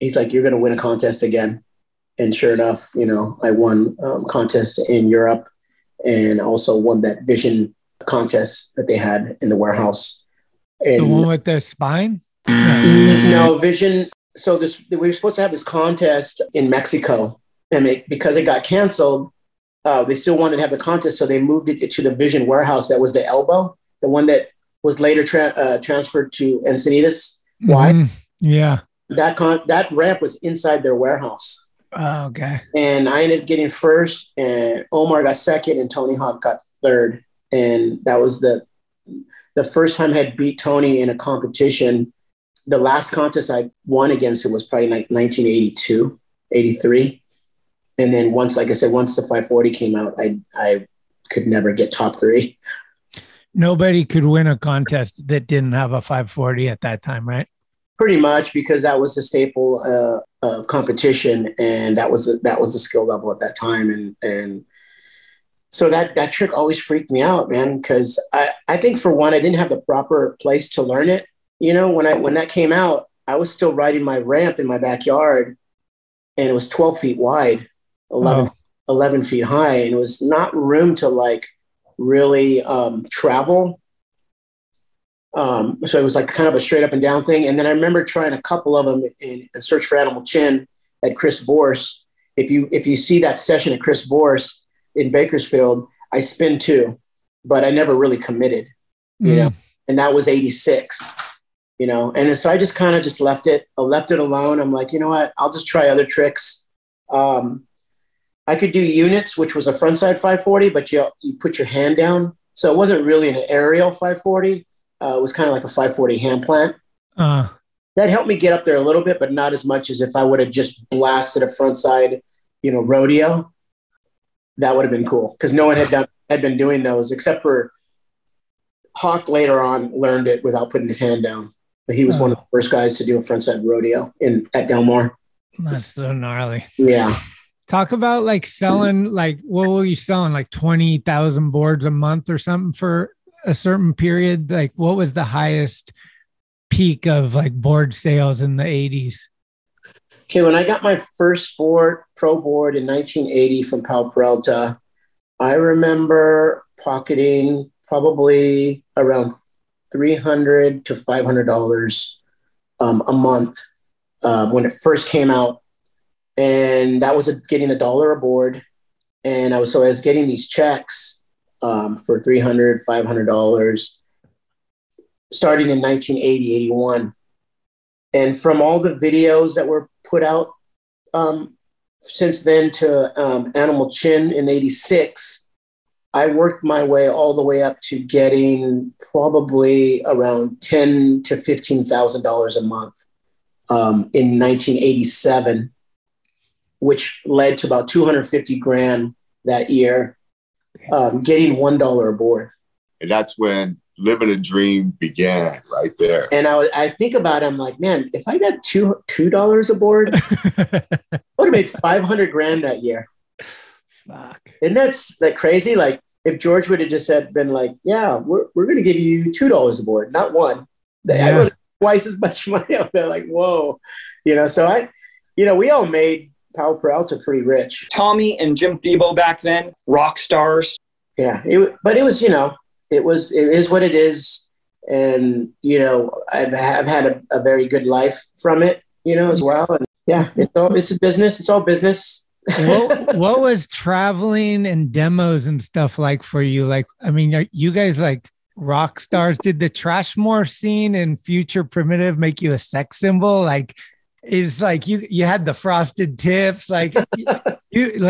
you're going to win a contest again. And sure enough, you know, I won contest in Europe, and also won that vision contest that they had in the warehouse. And the one with the spine? No, vision. So we were supposed to have this contest in Mexico. And because it got canceled, they still wanted to have the contest. So they moved it to the Vision warehouse. That was the Elbow, the one that was later transferred to Encinitas. Why? Yeah. That ramp was inside their warehouse. Oh, okay. And I ended up getting first, and Omar got second, and Tony Hawk got third. And that was the first time I had beat Tony in a competition. The last contest I won against him was probably like 1982, 83. And then once the 540 came out, I could never get top three. Nobody could win a contest that didn't have a 540 at that time, right? Pretty much, because that was the staple of competition, and that was the skill level at that time. And so that trick always freaked me out, man, because I think, for one, I didn't have the proper place to learn it. You know, when that came out, I was still riding my ramp in my backyard, and it was 12 feet wide. 11 feet high, and it was not room to like really travel. So it was like kind of a straight up and down thing. And then I remember trying a couple of them in Search for Animal Chin at Chris Borse. If you see that session at Chris Borse in Bakersfield, I spin two, but I never really committed, you know, and that was 86, you know? And then, so I just kind of just left it alone. I'm like, you know what, I'll just try other tricks. I could do units, which was a frontside 540, but you put your hand down. So it wasn't really an aerial 540. It was kind of like a 540 hand plant. That helped me get up there a little bit, but not as much as if I would have just blasted a frontside, you know, rodeo. That would have been cool, because no one had been doing those, except for Hawk later on learned it without putting his hand down. But he was one of the first guys to do a frontside rodeo at Del Mar. That's so gnarly. Yeah. Talk about like selling, like, what were you selling? Like 20,000 boards a month or something for a certain period? Like, what was the highest peak of like board sales in the 80s? Okay. When I got my first pro board in 1980 from Powell Peralta, I remember pocketing probably around $300 to $500 a month when it first came out. And that was getting $1 a board. And I was, so I was getting these checks for $300, $500 starting in 1980, 81. And from all the videos that were put out since then to Animal Chin in 86, I worked my way all the way up to getting probably around $10,000 to $15,000 a month in 1987, which led to about $250,000 that year, getting $1 a board. And that's when living a dream began right there. And I think about it, I'm like, man, if I got $2 a board, I would have made $500,000 that year. Fuck. And that's that crazy. Like if George would have just said, been like, yeah, we're going to give you $2 a board, not one. Yeah. I wrote twice as much money out there. Like, whoa, you know, so we all made Powell Peralta pretty rich. Tommy and Jim Thebo back then, rock stars. Yeah. But it was, it is what it is. And, I've had a very good life from it, as well. And yeah, it's a business. It's all business. What was traveling and demos and stuff like for you? Like, I mean, are you guys like rock stars? Did the Trashmore scene and Future Primitive make you a sex symbol? Like, it's like you had the frosted tips, like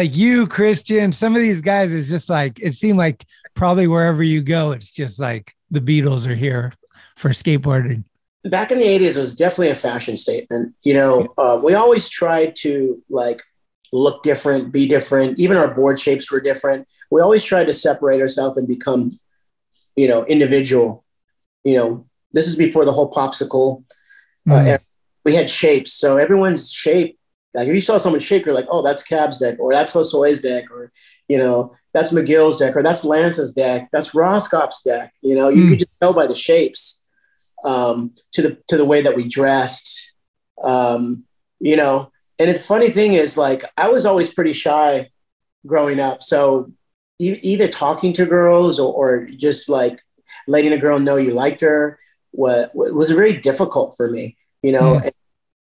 you, Christian, some of these guys is just like, it seemed like probably wherever you go, it's just like the Beatles are here for skateboarding. Back in the 80s, it was definitely a fashion statement. We always tried to like look different, be different. Even our board shapes were different. We always tried to separate ourselves and become, individual. This is before the whole popsicle. We had shapes. So everyone's shape, like if you saw someone's shape, you're like, oh, that's Cab's deck, or that's Josue's deck, or, that's McGill's deck, or that's Lance's deck, that's Roscop's deck. You could just tell by the shapes, to the way that we dressed, And the funny thing is, like, I was always pretty shy growing up. So either talking to girls or just like letting a girl know you liked her was very difficult for me, Mm-hmm.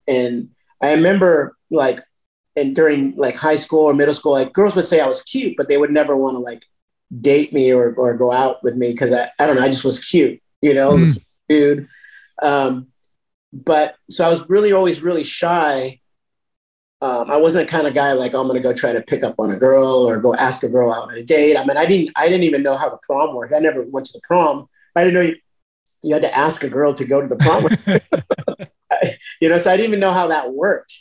And I remember like, and during like high school or middle school, like girls would say I was cute, but they would never want to like date me or go out with me because I don't know, I just was cute, Mm-hmm. This dude. But so I was really always really shy. I wasn't the kind of guy like, oh, I'm going to go try to pick up on a girl or go ask a girl out on a date. I mean, I didn't even know how the prom worked. I never went to the prom. I didn't know you had to ask a girl to go to the prom. So I didn't even know how that worked,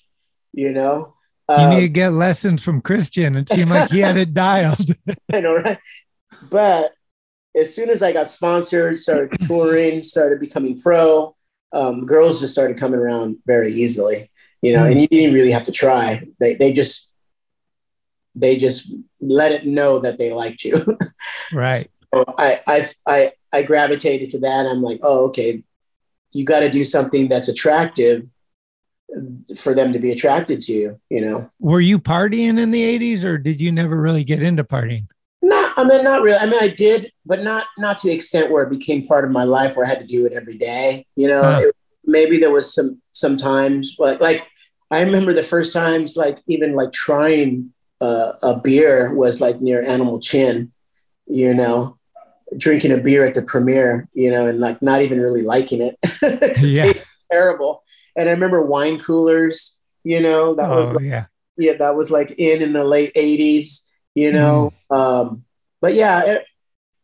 You need to get lessons from Christian. It seemed like he had it dialed. I know, right? But as soon as I got sponsored, started touring, started becoming pro, girls just started coming around very easily. And you didn't really have to try. They just let it know that they liked you. Right. So I gravitated to that. I'm like, oh, okay. You got to do something that's attractive for them to be attracted to you. Were you partying in the 80s, or did you never really get into partying? Not really. I did, but not to the extent where it became part of my life where I had to do it every day. Maybe there was some times like I remember the first times, like even like trying a beer was like near Animal Chin, drinking a beer at the premiere, and like not even really liking it. It tastes terrible. And I remember wine coolers, that was like in the late 80s, but yeah,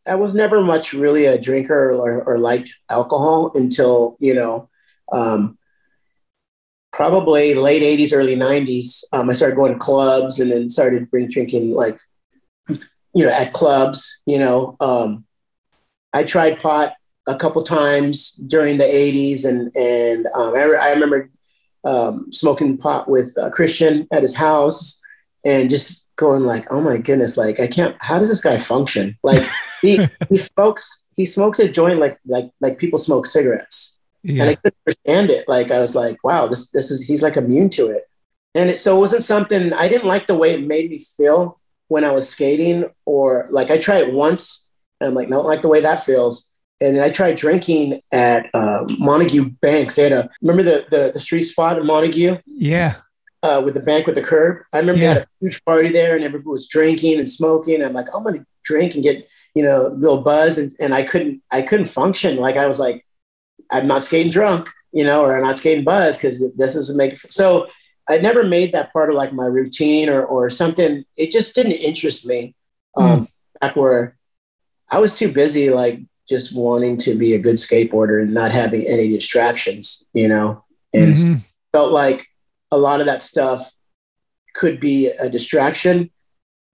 I was never much really a drinker or liked alcohol until, probably late 80s, early 90s. I started going to clubs and then started drinking like, at clubs, I tried pot a couple times during the 80s. And I remember smoking pot with Christian at his house and just going like, oh my goodness, like I can't, how does this guy function? Like he smokes a joint like people smoke cigarettes. Yeah. And I couldn't understand it. Like, I was like, wow, this is, he's like immune to it. And so it wasn't something, I didn't like the way it made me feel when I was skating, or like, I tried it once and I'm like, no, I don't like the way that feels. And then I tried drinking at Montague Banks. They had remember the street spot in Montague? Yeah. with the bank with the curb. I remember they had a huge party there and everybody was drinking and smoking. I'm like, I'm going to drink and get, you know, a little buzz. And I couldn't function. Like, I was like, I'm not skating drunk, you know, or I'm not skating buzz, because this doesn't make it. So I never made that part of like my routine or something. It just didn't interest me. Back where I was too busy, like just wanting to be a good skateboarder and not having any distractions, you know, and felt like a lot of that stuff could be a distraction,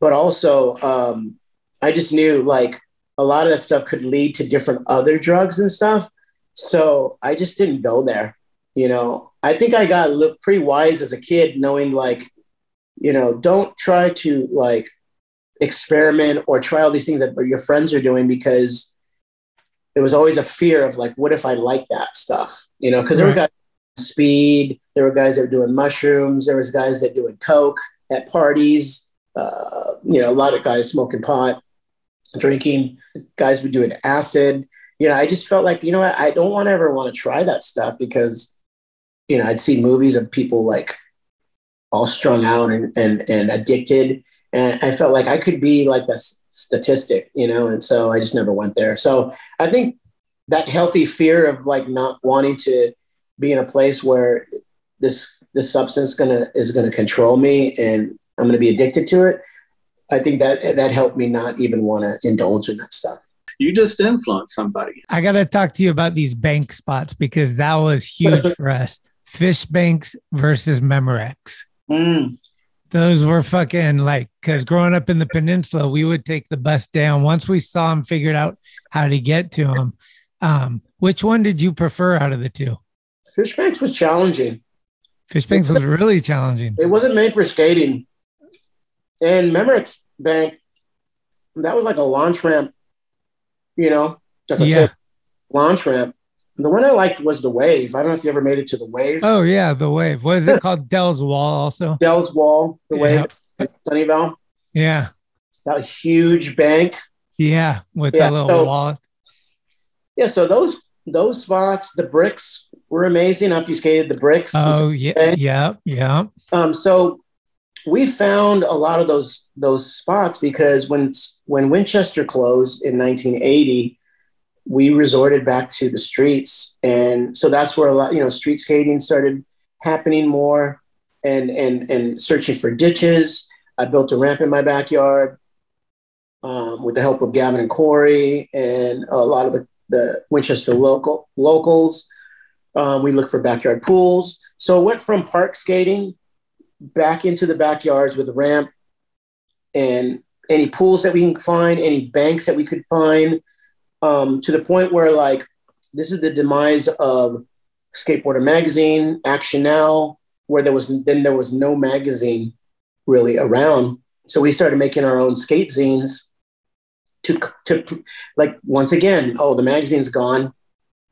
but also I just knew like a lot of that stuff could lead to different other drugs and stuff. So I just didn't go there. You know, I think I got pretty wise as a kid, knowing like, you know, don't try to like experiment or try all these things that your friends are doing, because there was always a fear of like, what if I like that stuff, you know, because there were guys speed, there were guys that were doing mushrooms, there was guys that doing coke at parties, you know, a lot of guys smoking pot, drinking, guys were doing acid. You know, I just felt like, you know what, I don't ever want to try that stuff, because, you know, I'd see movies of people like all strung out and addicted, and I felt like I could be like that statistic, you know, and so I just never went there. So I think that healthy fear of like not wanting to be in a place where this substance is gonna control me and I'm gonna be addicted to it, I think that helped me not even want to indulge in that stuff. You just influenced somebody. I gotta talk to you about these bank spots, because that was huge for us. Fish banks versus Memorex. Those were fucking like, because growing up in the peninsula, we would take the bus down. Once we saw them, figured out how to get to them. Which one did you prefer out of the two? Fish banks was challenging. Fish banks was really challenging. It wasn't made for skating. And Memorex Bank, that was like a launch ramp, you know, like a tip launch ramp. The one I liked was the Wave. I don't know if you ever made it to the Wave. Oh, yeah, the Wave. What is it called? Dell's Wall also? Dell's Wall, the Wave, Sunnyvale. Yeah. That huge bank. Yeah, with the little wall. Yeah, so those spots, the bricks were amazing. If you skated the bricks. Oh, yeah. So we found a lot of those spots, because when Winchester closed in 1980, we resorted back to the streets. And so that's where a lot, you know, street skating started happening more, and searching for ditches. I built a ramp in my backyard with the help of Gavin and Corey and a lot of the Winchester locals. We looked for backyard pools. So it went from park skating back into the backyards with a ramp, and any pools that we can find, any banks that we could find, to the point where, like, this is the demise of Skateboarder Magazine, Action Now, where there was no magazine really around. So we started making our own skate zines to like, once again, oh, the magazine's gone,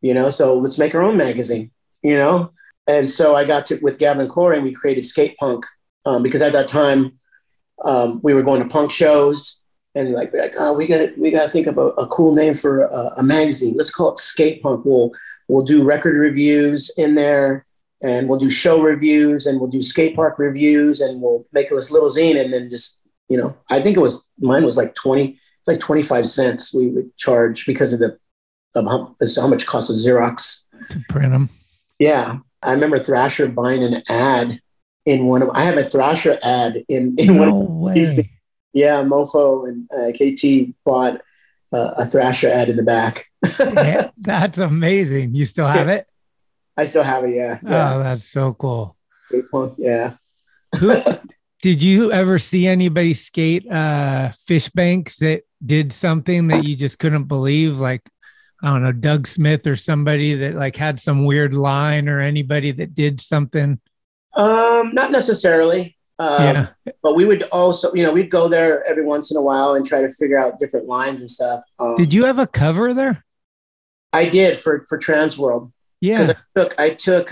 you know, so let's make our own magazine, you know? And so I got to, with Gavin and Corey, and we created Skate Punk, because at that time we were going to punk shows. And like, oh, we gotta think of a cool name for a magazine. Let's call it Skate Punk. We'll do record reviews in there, and we'll do show reviews, and we'll do skate park reviews, and we'll make this little zine. And then just, you know, I think mine was like 25 cents we would charge, because of how much cost of Xerox to print them. Yeah, I remember Thrasher buying an ad in one of. I have a Thrasher ad in one of these things. Yeah, Mofo and KT bought a Thrasher ad in the back. Yeah, that's amazing. You still have it? I still have it, yeah. Oh, that's so cool. Great punk, yeah. Did you ever see anybody skate fish banks that did something that you just couldn't believe? Like, I don't know, Doug Smith or somebody that like had some weird line, or anybody that did something? Not necessarily. But we would also, you know, we'd go there every once in a while and try to figure out different lines and stuff. Did you have a cover there? I did for Transworld. Yeah. Cause I took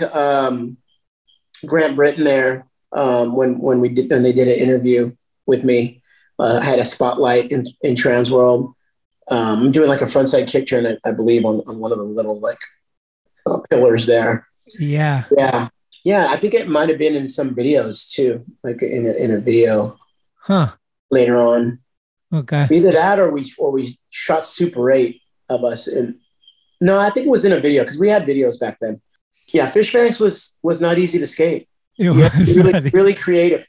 Grant Britton there. When they did an interview with me, I had a spotlight in Transworld. I'm doing like a frontside kick turn, I believe on one of the little like pillars there. Yeah. Yeah. Yeah, I think it might have been in some videos too, like in a video. Huh. Later on. Okay. Either that or we shot Super 8 of us. And no, I think it was in a video because we had videos back then. Yeah, Fishbanks was not easy to skate. It was really creative.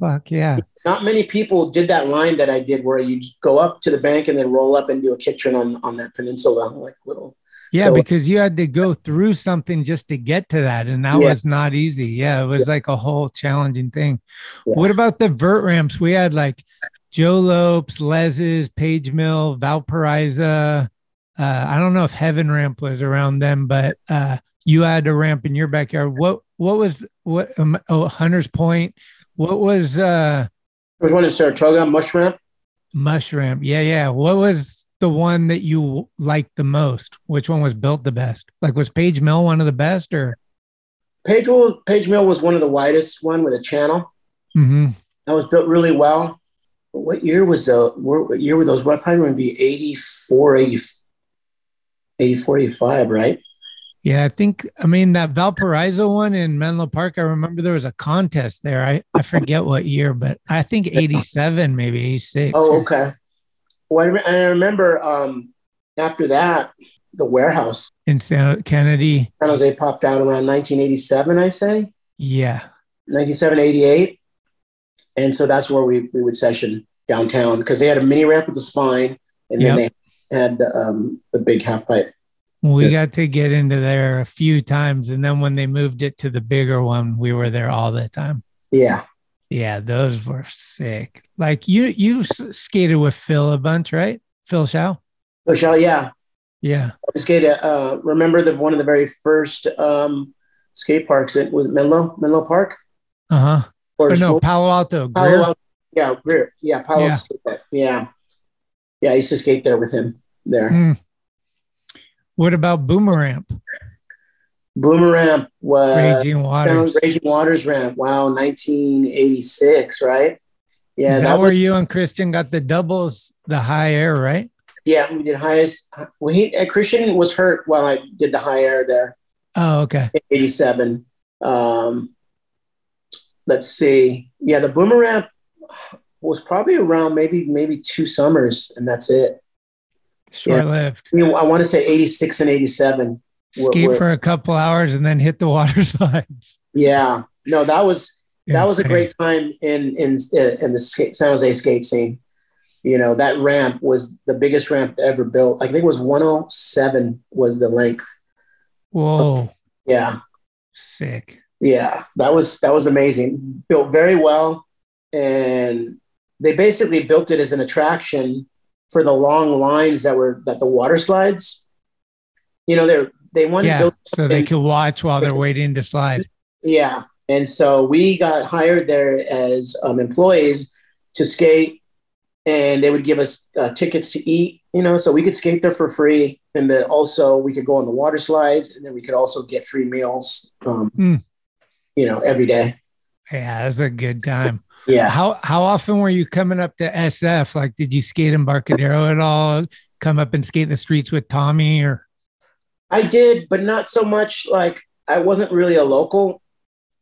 Fuck yeah. Not many people did that line that I did where you go up to the bank and then roll up and do a kick turn on that peninsula, like little. Yeah, so, because you had to go through something just to get to that. And that was not easy. Yeah, it was like a whole challenging thing. Yeah. What about the vert ramps? We had like Joe Lopes, Les's, Page Mill, Valparaiso. I don't know if Heaven Ramp was around them, but you had a ramp in your backyard. What was Hunter's Point? What was there was one in Saratoga, Mush Ramp. Mush Ramp. Yeah, yeah. What was the one that you liked the most? Which one was built the best? Like, was Page Mill one of the best, or Page Mill was one of the widest one with a channel. Mm-hmm. That was built really well. What year was what year were those? What probably would be 84, 85, right? Yeah, I think, I mean, that Valparaiso one in Menlo Park, I remember there was a contest there. I forget what year, but I think 87, maybe 86. Oh, okay. Well, I remember after that, the warehouse in San Jose popped out around 1987, I say. Yeah. 97, 88. And so that's where we would session downtown because they had a mini ramp with the spine and then they had the big half pipe. We got to get into there a few times. And then when they moved it to the bigger one, we were there all the time. Yeah. Yeah, those were sick. Like you skated with Phil a bunch, right? Phil Schau? Phil Schau, yeah. Yeah. I skated, remember one of the very first skate parks, it was Menlo Park? Uh-huh. Or no, Palo Alto. Greer. Palo Alto. Yeah, Greer. Yeah, Palo Alto Skate Park. Yeah. Yeah, I used to skate there with him there. Mm. What about Boomeramp? Boomeramp was Raging Waters ramp. Wow, 1986, right? Yeah. Is that where you and Christian got the doubles, the high air, right? Yeah, we did highest. Christian was hurt while I did the high air there. Oh, okay. 87. Let's see. Yeah, the Boomeramp was probably around maybe two summers, and that's it. Short-lived. Yeah. I want to say 86 and 87. Skate for a couple hours and then hit the water slides. Yeah. No, that was a great time in the San Jose skate scene. You know, that ramp was the biggest ramp ever built. I think it was 107 was the length. Whoa. Yeah. Sick. Yeah. That was amazing. Built very well. And they basically built it as an attraction for the long lines that the water slides, you know, they wanted to build so they could watch while they're waiting to slide. Yeah. And so we got hired there as employees to skate, and they would give us tickets to eat, you know, so we could skate there for free. And then also we could go on the water slides, and then we could also get free meals, you know, every day. Yeah. It was a good time. Yeah. How often were you coming up to SF? Like, did you skate Embarcadero at all? Come up and skate the streets with Tommy? Or I did, but not so much. Like, I wasn't really a local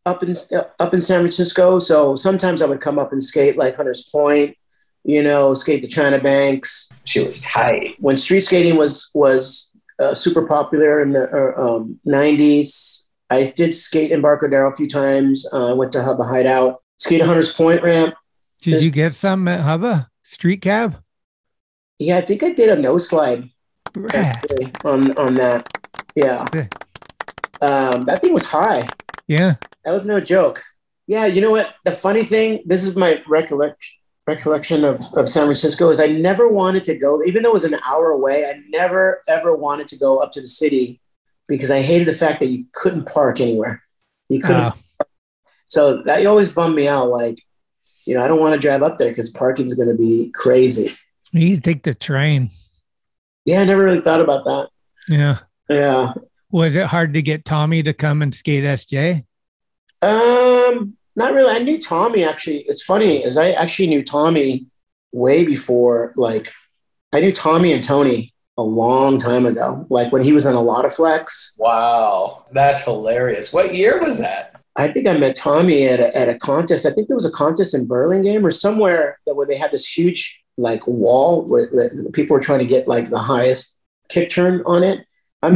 up in San Francisco. So sometimes I would come up and skate like Hunter's Point, you know, skate the China Banks. She was tight. When street skating was super popular in the 90s, I did skate Embarcadero a few times. I went to Hubba Hideout. Skate Hunter's Point ramp. Did you get some at Hubba? Street cab? Yeah, I think I did a nose slide on that. Yeah. That thing was high. Yeah. That was no joke. Yeah, you know what? The funny thing, this is my recollection of San Francisco, is I never wanted to go, even though it was an hour away, I never, ever wanted to go up to the city because I hated the fact that you couldn't park anywhere. You couldn't So that always bummed me out. Like, you know, I don't want to drive up there because parking's going to be crazy. You can take the train. Yeah, I never really thought about that. Yeah. Yeah. Was it hard to get Tommy to come and skate SJ? Not really. I knew Tommy, actually. It's funny, is I actually knew Tommy way before. Like, I knew Tommy and Tony a long time ago, like when he was on a lot of Flex. Wow. That's hilarious. What year was that? I think I met Tommy at a contest. I think there was a contest in Burlingame or somewhere that where they had this huge like wall where people were trying to get like the highest kick turn on it. I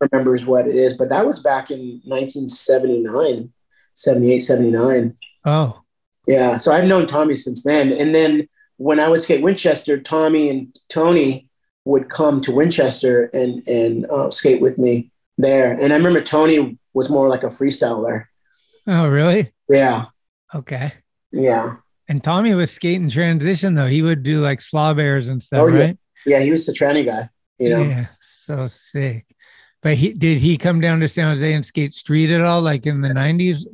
remembers what it is, but that was back in 1979, 78, 79. Oh. Yeah. So I've known Tommy since then. And then when I was at Winchester, Tommy and Tony would come to Winchester and skate with me there. And I remember Tony was more like a freestyler. Oh, really? Yeah. Okay. Yeah. And Tommy was skating transition though. He would do like slob bears and stuff, right? Yeah. He was the tranny guy, you know? Yeah. So sick. But did he come down to San Jose and skate street at all, like in the 90s?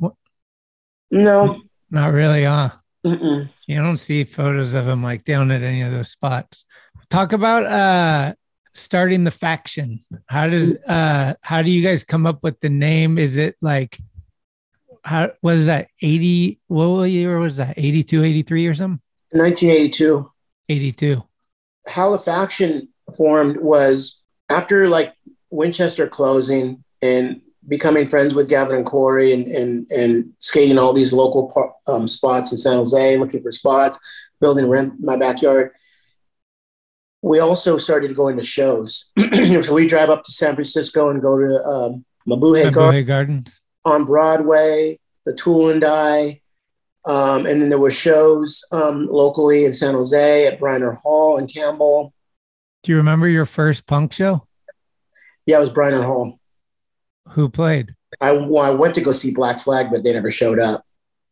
No. Not really, huh? Mm-mm. You don't see photos of him like down at any of those spots. Talk about starting the faction. How do you guys come up with the name? Is it like, what is that, 80? What year was that, 82, 83 or something? 1982. 82. How the faction formed was after like Winchester closing and becoming friends with Gavin and Corey and skating all these local spots in San Jose, looking for spots, building around my backyard. We also started going to shows. So we drive up to San Francisco and go to Mabuhay Gardens on Broadway, the Tool and Die. And then there were shows locally in San Jose at Briner Hall and Campbell. Do you remember your first punk show? Yeah, it was Briner Hall. Who played? I went to go see Black Flag, but they never showed up.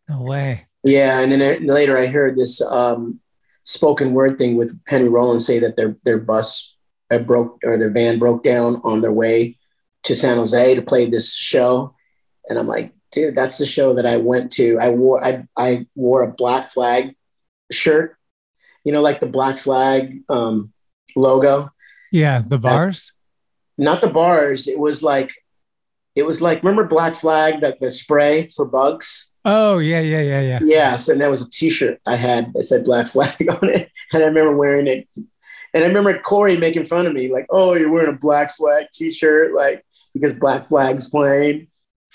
No way. Yeah, and then later I heard this spoken word thing with Henry Rollins say that their bus broke or their van broke down on their way to San Jose to play this show, and I'm like, dude, that's the show that I went to. I wore a Black Flag shirt, you know, like the Black Flag logo. Yeah, the bars. Not the bars. It was like, remember Black Flag, that the spray for bugs? Oh, yeah. Yes. And that was a t-shirt I had that said Black Flag on it. And I remember wearing it. And I remember Corey making fun of me, like, oh, you're wearing a Black Flag t-shirt, like, because Black Flag's playing.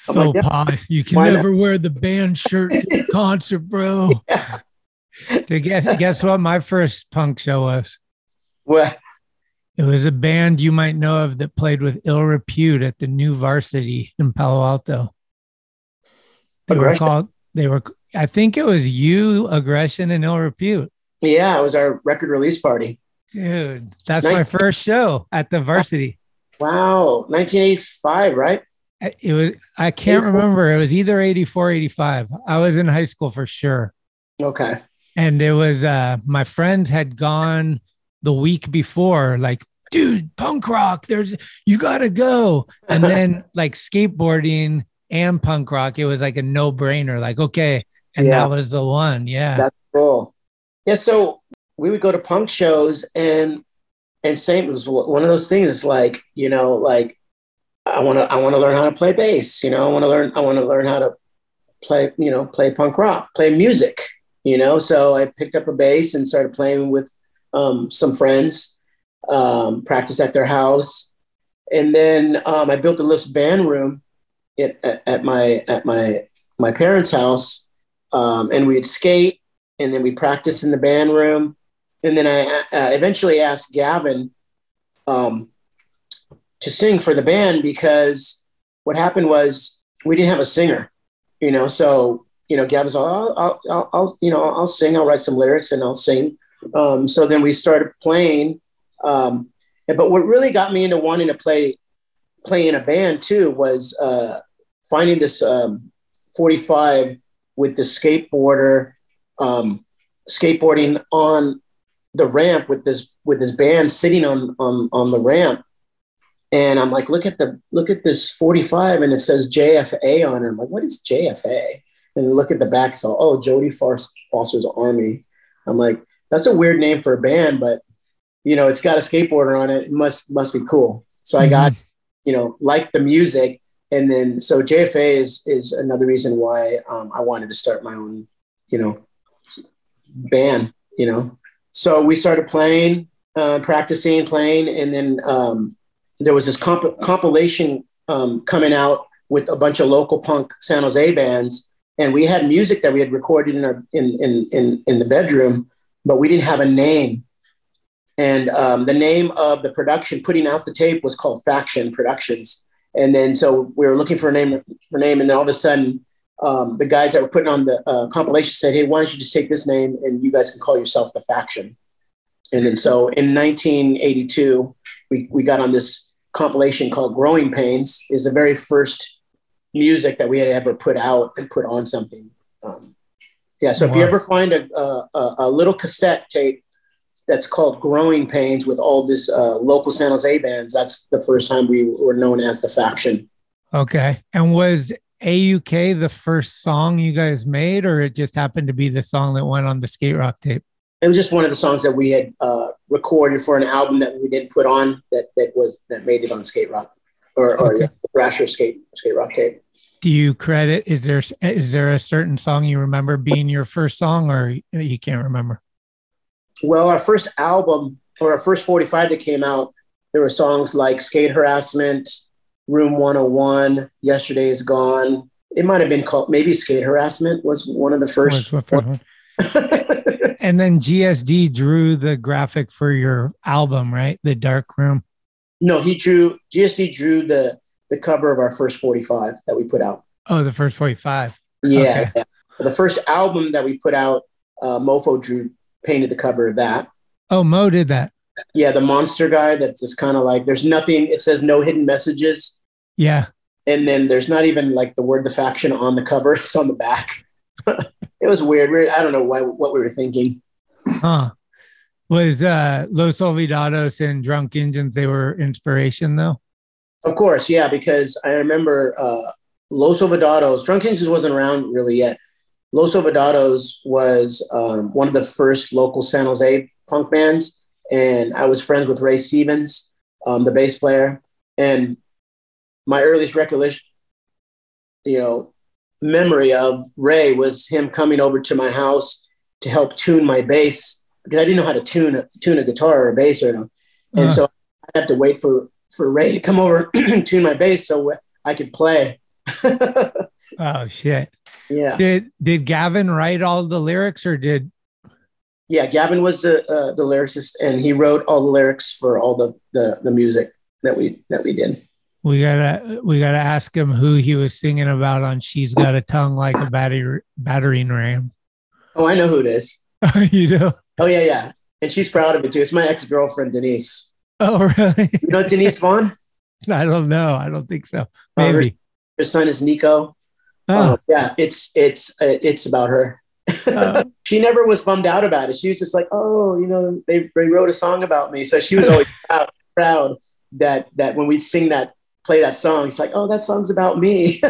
I'm so like, yeah, pie. You can never wear the band shirt to the concert, bro. Yeah. Dude, guess what my first punk show was? What? It was a band you might know of that played with Ill Repute at the New Varsity in Palo Alto. They were called, I think it was you, Aggression, and Ill Repute. Yeah, it was our record release party. Dude, that's my first show at the Varsity. Wow, 1985, right? It was. I can't remember. It was either 84, 85. I was in high school for sure. Okay. And it was, my friends had gone the week before, like, dude, punk rock, you gotta go. And then like skateboarding and punk rock, it was like a no-brainer, like, okay. And that was the one. Yeah, that's cool. Yeah, so we would go to punk shows and same, it was one of those things, like, you know, like I want to learn how to play bass, you know, I want to learn how to play, you know, play punk rock, play music, you know. So I picked up a bass and started playing with some friends, practice at their house. And then I built a little band room at my parents' house, and we'd skate and then we practice in the band room. And then I eventually asked Gavin to sing for the band, because what happened was we didn't have a singer, you know. So, you know, Gavin's all, I'll sing, I'll write some lyrics and I'll sing. So then we started playing, but what really got me into wanting to play in a band too was finding this 45 with the skateboarder, skateboarding on the ramp with this band sitting on the ramp. And I'm like, look at this 45, and it says JFA on it. I'm like, what is JFA? And look at the back, so, oh, Jody Foster's Army. I'm like, that's a weird name for a band, but, you know, it's got a skateboarder on it. It must be cool. So I got, you know, like the music. And then, so JFA is another reason why I wanted to start my own, you know, band, you know. So we started playing, practicing, playing. And then there was this compilation coming out with a bunch of local punk San Jose bands. And we had music that we had recorded in our, in the bedroom, but we didn't have a name. And the name of the production putting out the tape was called Faction Productions. And then, so we were looking for a name and then all of a sudden the guys that were putting on the compilation said, "Hey, why don't you just take this name and you guys can call yourself the Faction." And then, so in 1982, we got on this compilation called Growing Pains. Is the very first music that we had ever put out and put on something. Yeah. So wow. If you ever find a little cassette tape that's called Growing Pains with all this local San Jose bands, that's the first time we were known as the Faction. Okay. And was AUK the first song you guys made, or it just happened to be the song that went on the Skate Rock tape? It was just one of the songs that we had recorded for an album that we didn't put on that made it on Skate Rock or the Thrasher Skate Rock tape. Do you credit? Is there a certain song you remember being your first song, or you can't remember? Well, our first album or our first 45 that came out, there were songs like Skate Harassment, Room 101, Yesterday Is Gone. It might have been called, maybe Skate Harassment was one of the first. And then GSD drew the graphic for your album, right? The Dark Room. No, GSD drew the cover of our first 45 that we put out. Oh, the first 45. Yeah. Okay. The first album that we put out, Mofo painted the cover of that. Oh, Mo did that. Yeah, the monster guy that's just kind of like, there's nothing, it says no hidden messages. Yeah. And then there's not even like the word, the Faction on the cover. It's on the back. It was weird. I don't know what we were thinking. Huh. Was Los Olvidados and Drunk Engines, they were inspiration though? Of course, yeah, because I remember Los Olvidados, Drunk Engines wasn't around really yet. Los Olvidados was one of the first local San Jose punk bands. And I was friends with Ray Stevens, the bass player. And my earliest recollection, memory of Ray was him coming over to my house to help tune my bass, because I didn't know how to tune a guitar or a bass or anything. And so I'd have to wait for Ray to come over and tune my bass so I could play. Oh shit. Yeah. Did Gavin write all the lyrics or did? Yeah. Gavin was the lyricist, and he wrote all the lyrics for all the music that we did. We gotta ask him who he was singing about on "She's Got a Tongue Like a Battering Ram." Oh, I know who it is. You do? Oh yeah, and she's proud of it too. It's my ex-girlfriend Denise. Oh really? You know Denise Vaughn? I don't know. I don't think so. Maybe her son is Nico. Oh yeah, it's about her. Oh. She never was bummed out about it. She was just like, they wrote a song about me, so she was always proud that when we sing that. Play that song. It's like, that song's about me.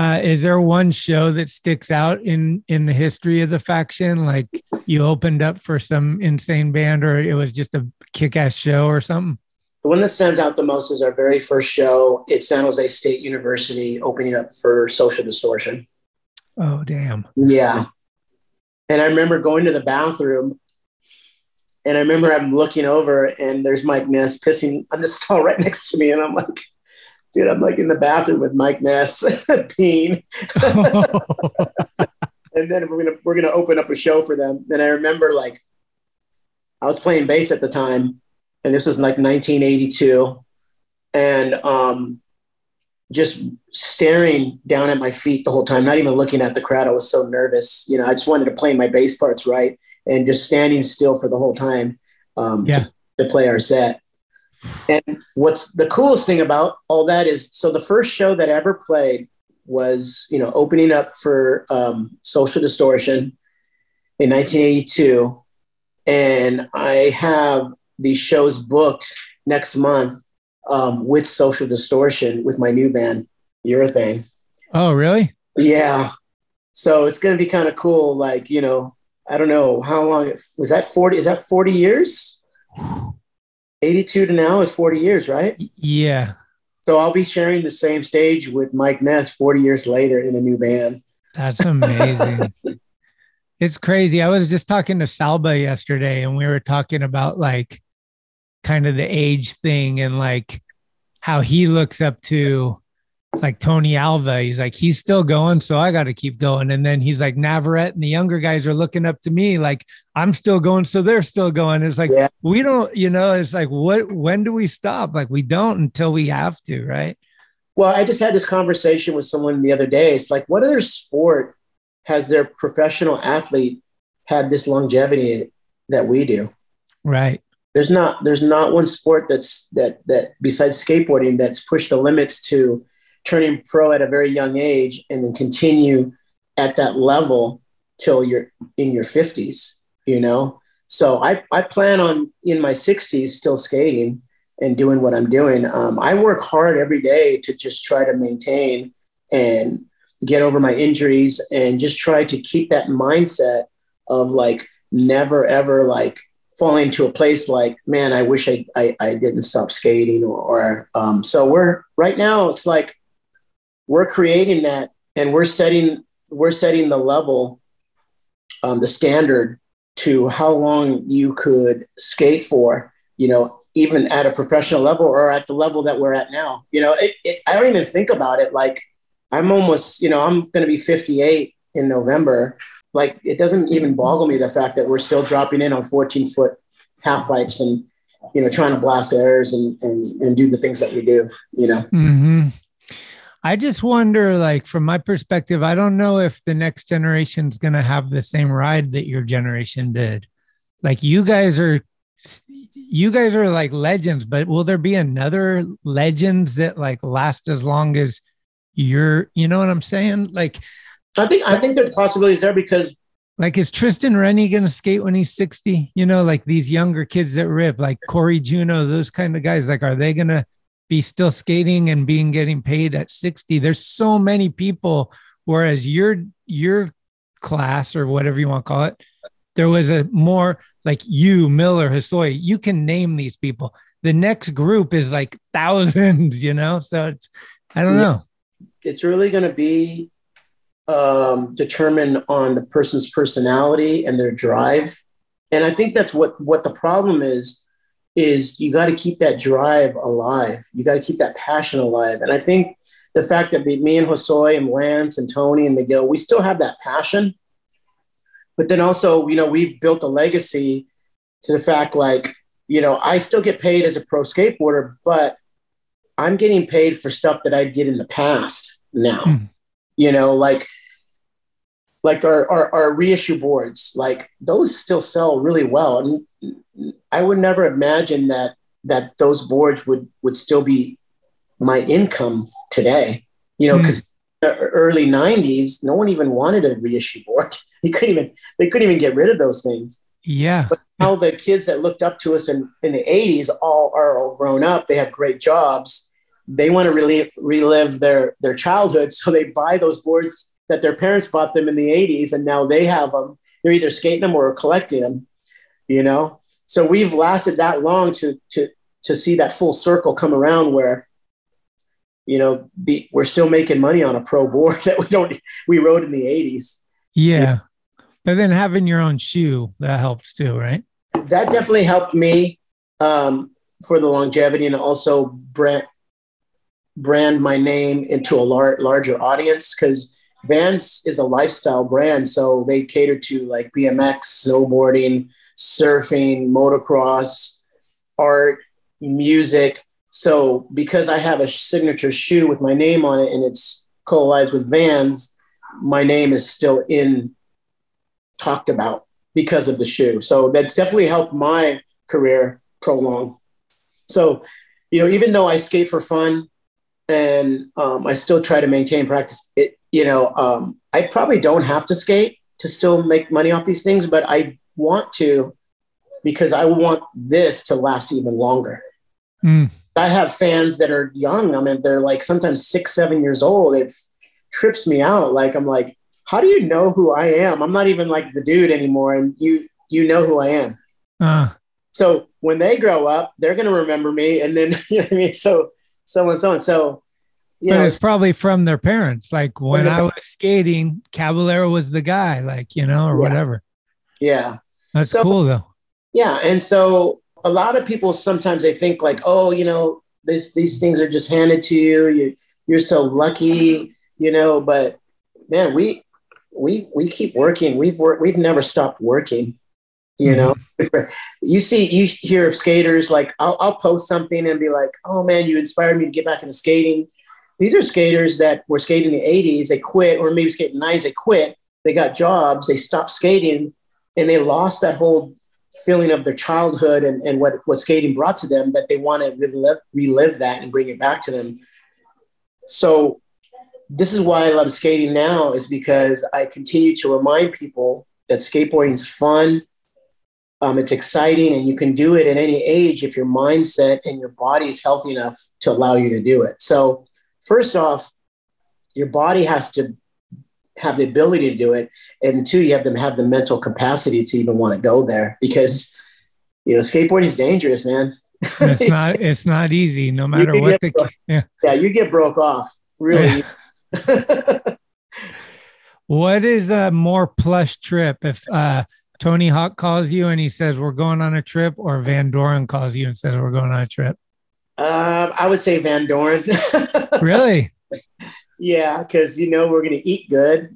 Is there one show that sticks out in the history of the Faction? Like you opened up for some insane band, or it was just a kick-ass show or something? The one that stands out the most is our very first show at San Jose State University, opening up for Social Distortion. Oh, damn. Yeah. And I remember going to the bathroom, and I remember I'm looking over and there's Mike Ness pissing on the stall right next to me. And I'm like, dude, I'm like in the bathroom with Mike Ness peeing. And then we're gonna open up a show for them. And I remember like I was playing bass at the time, and this was like 1982. And just staring down at my feet the whole time, not even looking at the crowd. I was so nervous. I just wanted to play my bass parts right. And just standing still for the whole time to play our set. And what's the coolest thing about all that is, so the first show that I ever played was, opening up for Social Distortion in 1982. And I have these shows booked next month with Social Distortion with my new band, Urethane. Oh, really? Yeah. So it's going to be kind of cool. Like, I don't know how long was that 40? Is that 40 years? 82 to now is 40 years, right? Yeah. So I'll be sharing the same stage with Mike Ness 40 years later in a new band. That's amazing. It's crazy. I was just talking to Salba yesterday, and we were talking about like kind of the age thing and like how he looks up to like Tony Alva. He's like, he's still going, so I got to keep going. And then he's like, Navarrete and the younger guys are looking up to me. Like, I'm still going, so they're still going. It's like, yeah. We don't, you know, it's like, what, when do we stop? Like, we don't until we have to. Right. Well, I just had this conversation with someone the other day. It's like, what other sport has their professional athlete had this longevity that we do? Right. There's not one sport that besides skateboarding that's pushed the limits to turning pro at a very young age and then continue at that level till you're in your 50s, you know? So I plan on in my 60s still skating and doing what I'm doing. I work hard every day to just try to maintain and get over my injuries and just try to keep that mindset of like never ever like falling to a place like, man, I wish I didn't stop skating or so we're right now, it's like we're creating that and we're setting the level, the standard to how long you could skate for, you know, even at a professional level or at the level that we're at now. You know, I don't even think about it. Like I'm almost, you know, I'm going to be 58 in November. Like it doesn't even boggle me the fact that we're still dropping in on 14-foot half pipes and, you know, trying to blast airs and do the things that we do, you know? Mm-hmm. I just wonder, like, from my perspective, I don't know if the next generation's going to have the same ride that your generation did. Like you guys are like legends, but will there be another legends that like last as long as you're, you know what I'm saying? Like, I think the possibility is there because like, is Tristan Rennie going to skate when he's 60? You know, like these younger kids that rip, like Corey Juno, those kind of guys, like, are they going to be still skating and being getting paid at 60? There's so many people, whereas your class or whatever you want to call it, there was a more like you, Miller, Hosoi, you can name these people. The next group is like thousands, you know? So it's, I don't know. It's really going to be determined on the person's personality and their drive. And I think that's what the problem is you got to keep that drive alive. You got to keep that passion alive. And I think the fact that me and Hosoi and Lance and Tony and Miguel, we still have that passion. But then also, you know, we've built a legacy to the fact, like, you know, I still get paid as a pro skateboarder, but I'm getting paid for stuff that I did in the past now, you know, like our reissue boards, like those still sell really well. And I would never imagine that those boards would still be my income today, you know, because the early 90s, no one even wanted a reissue board. They couldn't even get rid of those things. Yeah. But now the kids that looked up to us in the 80s all are all grown up. They have great jobs. They want to relive their childhood. So they buy those boards that their parents bought them in the 80s. And now they have them. They're either skating them or collecting them, you know? So we've lasted that long to see that full circle come around where, you know, we're still making money on a pro board that we rode in the 80s. Yeah. But then having your own shoe, that helps too, right? That definitely helped me for the longevity and also brand my name into a larger audience because Vans is a lifestyle brand. So they cater to like BMX, snowboarding, surfing, motocross, art, music. So because I have a signature shoe with my name on it and it's collides with Vans, my name is still talked about because of the shoe. So that's definitely helped my career prolong. So, you know, even though I skate for fun and I still try to maintain practice, it, you know, I probably don't have to skate to still make money off these things, but I want to because I want this to last even longer. I have fans that are young. I mean, they're like sometimes 6-7 years old. It trips me out. Like, I'm like, how do you know who I am? I'm not even like the dude anymore. And you know who I am. So when they grow up, they're going to remember me. And then, you know what I mean? So and so. So, you know, it's probably from their parents. Like when I was skating, Caballero was the guy, like, you know, or whatever. Yeah. That's cool though. Yeah. And so a lot of people, sometimes they think like, oh, you know, these things are just handed to you. You're so lucky, you know, but man, we keep working. We've never stopped working, you know. You hear of skaters, like I'll post something and be like, oh man, you inspired me to get back into skating. These are skaters that were skating in the 80s. They quit, or maybe skating in the 90s. They quit. They got jobs. They stopped skating, and they lost that whole feeling of their childhood and what skating brought to them, that they want to relive that and bring it back to them. So this is why I love skating now, is because I continue to remind people that skateboarding is fun. It's exciting, and you can do it at any age if your mindset and your body is healthy enough to allow you to do it. So first off, your body has to have the ability to do it. And two, you have them have the mental capacity to even want to go there, because, you know, skateboarding is dangerous, man. It's not easy, no matter what. You get broke off, really. Yeah. What is a more plush trip? If Tony Hawk calls you and he says, we're going on a trip, or Van Doren calls you and says, we're going on a trip? I would say Van Doren. Really? Yeah, because, you know, we're going to eat good.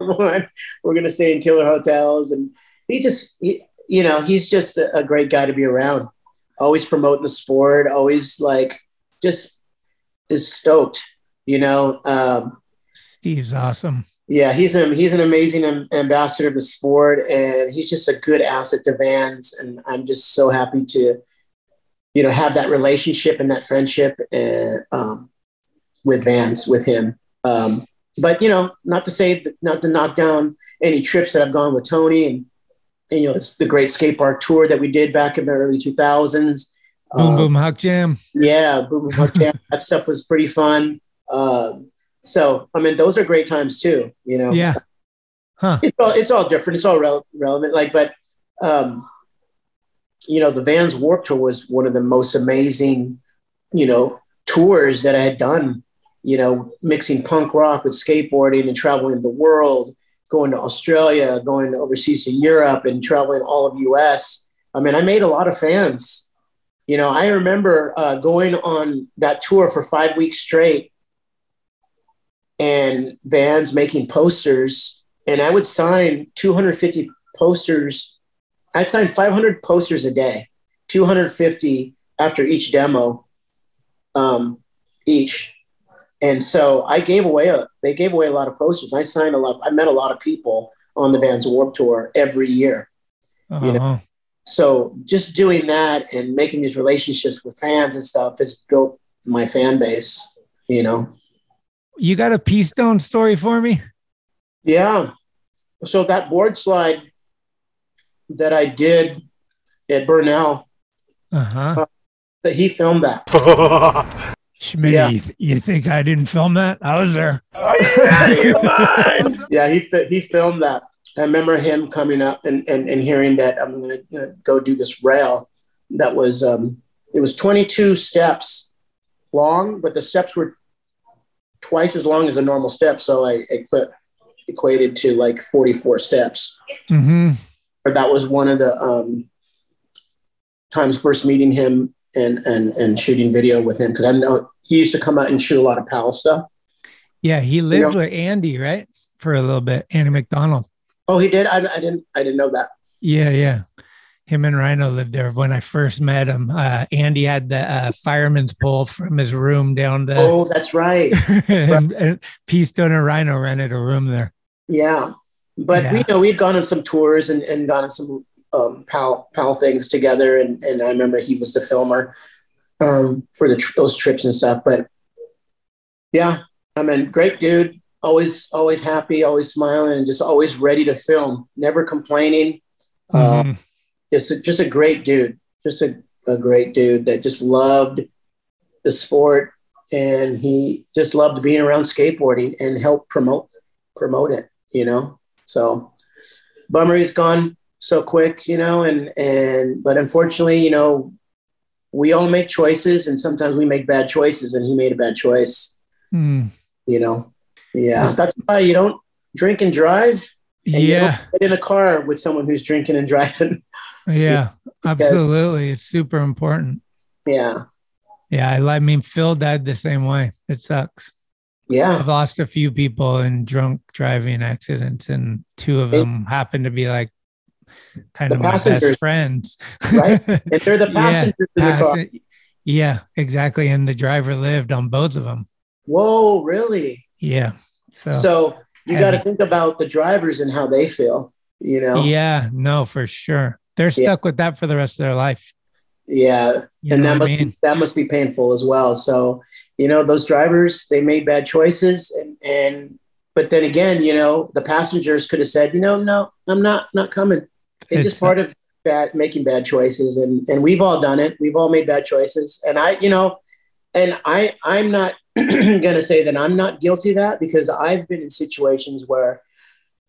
We're going to stay in killer hotels. And he's just a great guy to be around. Always promoting the sport, always like just is stoked, you know. Steve's awesome. Yeah, he's an amazing ambassador of the sport, and he's just a good asset to Vans. And I'm just so happy to, you know, have that relationship and that friendship and, with Vans, with him. But, you know, not to knock down any trips that I've gone with Tony and you know, it's the great skate park tour that we did back in the early 2000s. Boom Boom Huck Jam. Yeah, Boom Boom Huck Jam. That stuff was pretty fun. So, I mean, those are great times too, you know. Yeah. Huh. It's all different. It's all relevant. Like, but, you know, the Vans Warped Tour was one of the most amazing, you know, tours that I had done, you know, mixing punk rock with skateboarding and traveling the world, going to Australia, going overseas to Europe, and traveling all of US. I mean, I made a lot of fans, you know. I remember going on that tour for 5 weeks straight and Vans making posters, and I would sign 250 posters. I'd sign 500 posters a day, 250 after each demo, each. And so they gave away a lot of posters. I signed a lot. I met a lot of people on the Vans Warped Tour every year. Uh-huh. You know? So just doing that and making these relationships with fans and stuff has built my fan base, you know. You got a Peace Stone story for me? Yeah. So that board slide that I did at Burnell, that he filmed that. Schmitty, yeah. You think I didn't film that? I was there. Are you out of your mind? Yeah, he filmed that. I remember him coming up and hearing that I'm going to go do this rail. That was, it was 22 steps long, but the steps were twice as long as a normal step. So I equated to like 44 steps. Mm-hmm. That was one of the times first meeting him and shooting video with him, because I know he used to come out and shoot a lot of Powell stuff. Yeah, he lived with Andy, right, for a little bit. Andy McDonald. Oh, he did. I didn't know that. Yeah. Him and Rhino lived there when I first met him. Andy had the fireman's pole from his room down there. Oh, that's right. and P-Stone and Rhino rented a room there. Yeah, but yeah. We know we'd gone on some tours and gone on some Powell things together, and I remember he was the filmer for those trips and stuff. But yeah, I mean, great dude. Always happy, always smiling, and just always ready to film. Never complaining. Mm-hmm. Just a great dude, just a great dude that just loved the sport, and he just loved being around skateboarding and helped promote it, you know? So bummer he's gone so quick, you know, but unfortunately, you know, we all make choices, and sometimes we make bad choices, and he made a bad choice, you know? Yeah. That's why you don't drink and drive. And yeah. You don't get in a car with someone who's drinking and driving. Yeah, absolutely. It's super important. Yeah. Yeah, I mean, Phil died the same way. It sucks. Yeah. I've lost a few people in drunk driving accidents, and two of them happen to be like kind of my best friends. Right? And they're the passengers in the car. Yeah, exactly. And the driver lived on both of them. Whoa, really? Yeah. So you got to think about the drivers and how they feel, you know? Yeah, no, for sure. They're stuck with that for the rest of their life. Yeah. And that must be painful as well. So, you know, those drivers, they made bad choices. And but then again, you know, the passengers could have said, you know, no, I'm not coming. It's just part of bad, making bad choices. And we've all done it. We've all made bad choices. And I'm not going to say that I'm not guilty of that, because I've been in situations where,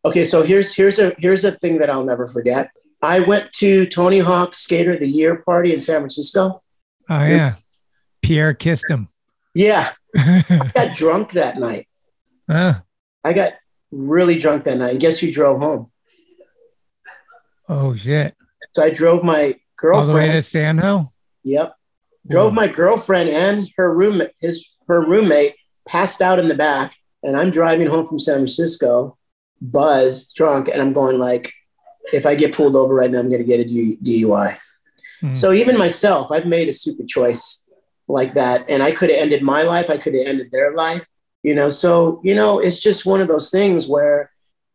okay, so here's a thing that I'll never forget. I went to Tony Hawk's Skater of the Year party in San Francisco. Oh, yeah. Pierre kissed him. Yeah. I got drunk that night. I got really drunk that night. And guess who drove home? Oh, shit. So I drove my girlfriend. All the way to San Ho? Yep. Drove my girlfriend and her roommate passed out in the back. And I'm driving home from San Francisco, buzzed, drunk. And I'm going like, if I get pulled over right now, I'm going to get a DUI. Mm-hmm. So even myself, I've made a stupid choice like that. And I could have ended my life. I could have ended their life, you know? So, you know, it's just one of those things where,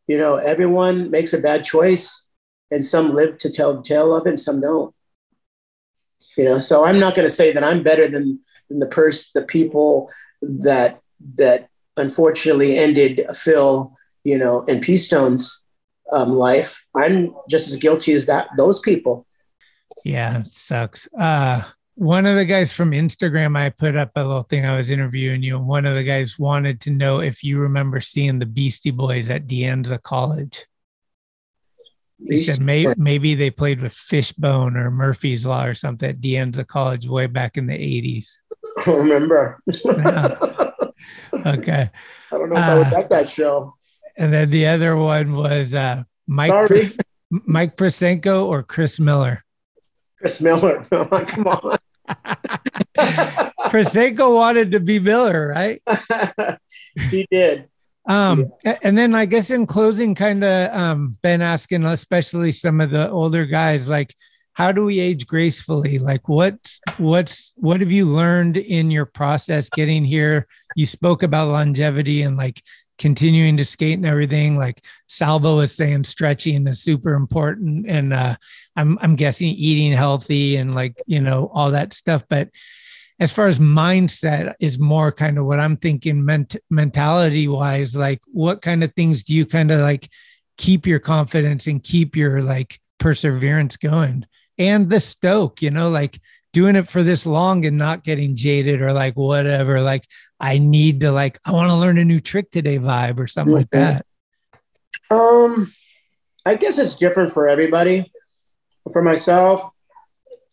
you know, everyone makes a bad choice and some live to tell the tale of it and some don't, you know? So I'm not going to say that I'm better than the people that unfortunately ended Phil, you know, and P-Stone's life. I'm just as guilty as those people. Yeah, it sucks. One of the guys from Instagram, I put up a little thing. I was interviewing you, and one of the guys wanted to know if you remember seeing the Beastie Boys at the end of the college. He said maybe they played with Fishbone or Murphy's Law or something at the end of the college way back in the 80s. I don't remember. Okay. I don't know if I was at that show. And then the other one was Mike Presenko or Chris Miller. Chris Miller. Come on. Presenko wanted to be Miller, right? He did. And then I guess in closing, kind of been asking, especially some of the older guys, like, how do we age gracefully? Like what have you learned in your process getting here? You spoke about longevity and like continuing to skate and everything. Like Salvo was saying, stretching is super important, and I'm guessing eating healthy and, like, you know, all that stuff. But as far as mindset is more kind of what I'm thinking, mentality wise, like what kind of things do you kind of like keep your confidence and keep your like perseverance going, and the stoke, you know, like doing it for this long and not getting jaded or like whatever, like I need to, like, I want to learn a new trick today vibe or something like that. I guess it's different for everybody. For myself,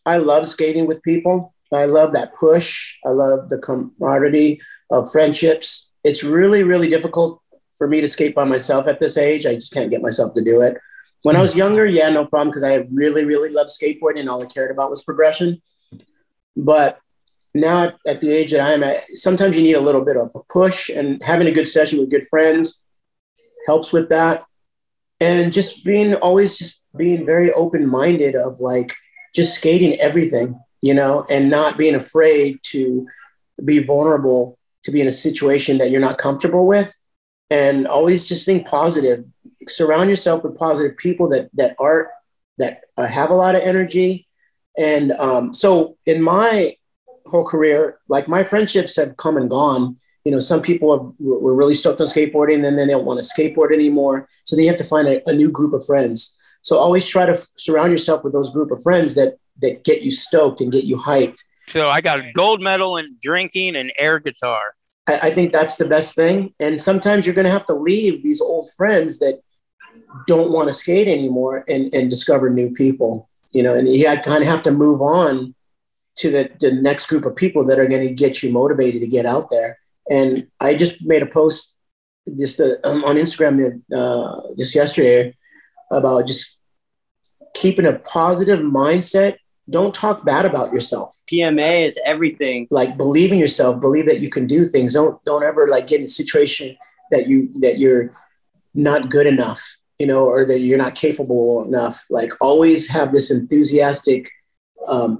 I love skating with people. I love that push. I love the camaraderie of friendships. It's really, really difficult for me to skate by myself at this age. I just can't get myself to do it. When I was younger, yeah, no problem, because I really, really loved skateboarding and all I cared about was progression. But now at the age that I am at, sometimes you need a little bit of a push, and having a good session with good friends helps with that. And just being very open-minded of like just skating everything, you know, and not being afraid to be vulnerable, to be in a situation that you're not comfortable with, and always just think positive. Surround yourself with positive people that have a lot of energy. And so in my whole career, like, my friendships have come and gone. You know, some people were really stoked on skateboarding and then they don't want to skateboard anymore. So then you have to find a new group of friends. So always try to surround yourself with those group of friends that get you stoked and get you hyped. So I got a gold medal in drinking and air guitar. I think that's the best thing. And sometimes you're going to have to leave these old friends that don't want to skate anymore and discover new people, you know, and you kind of have to move on to the next group of people that are going to get you motivated to get out there. And I just made a post just on Instagram just yesterday about just keeping a positive mindset Don't talk bad about yourself. PMA is everything. Like, believe in yourself. Believe that you can do things. Don't ever like get in a situation that you're not good enough, you know, or that you're not capable enough. Like, always have this enthusiastic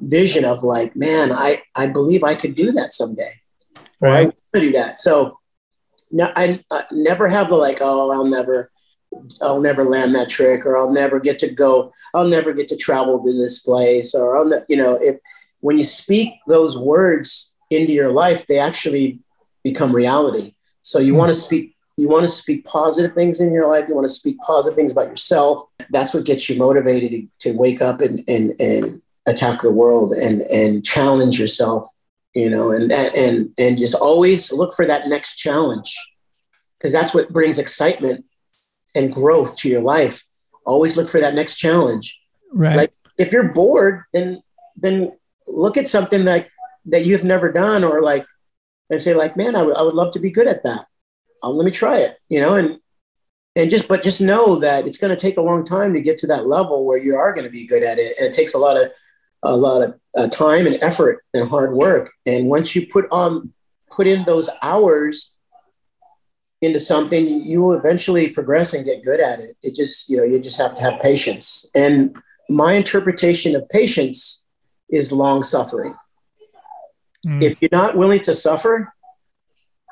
vision of like, man, I believe I could do that someday. Right. I want to do that. So no, I never have the like, oh, I'll never land that trick, or I'll never get to go, I'll never get to travel to this place, or you know, when you speak those words into your life, they actually become reality. So you want to speak, positive things in your life. You want to speak positive things about yourself. That's what gets you motivated to wake up and attack the world and challenge yourself, you know, and just always look for that next challenge, because that's what brings excitement and growth to your life. Always look for that next challenge. Right. Like, if you're bored, then look at something that you've never done, or like, and say like, man, I would love to be good at that. Let me try it, you know, and just know that it's going to take a long time to get to that level where you are going to be good at it. And it takes a lot of time and effort and hard work. And once you put in those hours into something, you will eventually progress and get good at it. It just, you know, you just have to have patience. And my interpretation of patience is long suffering. Mm. If you're not willing to suffer,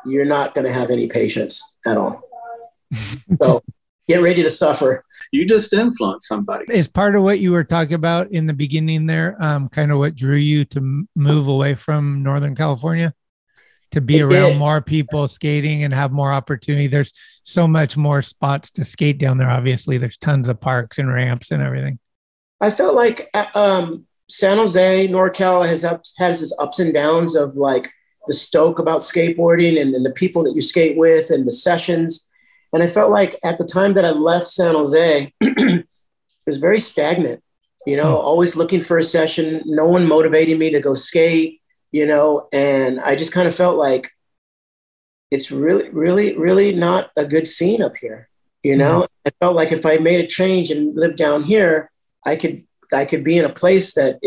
you're not going to have any patience at all. So get ready to suffer. You just influence somebody. Is part of what you were talking about in the beginning there, kind of what drew you to move away from Northern California? To be around more people skating and have more opportunity. There's so much more spots to skate down there. Obviously, there's tons of parks and ramps and everything. I felt like San Jose, NorCal has its ups and downs of like the stoke about skateboarding, and then the people that you skate with and the sessions. And I felt like at the time that I left San Jose, it was very stagnant, you know, always looking for a session, no one motivating me to go skate. You know, and I just kind of felt like it's really, really, really not a good scene up here. You know, I felt like if I made a change and lived down here, I could be in a place that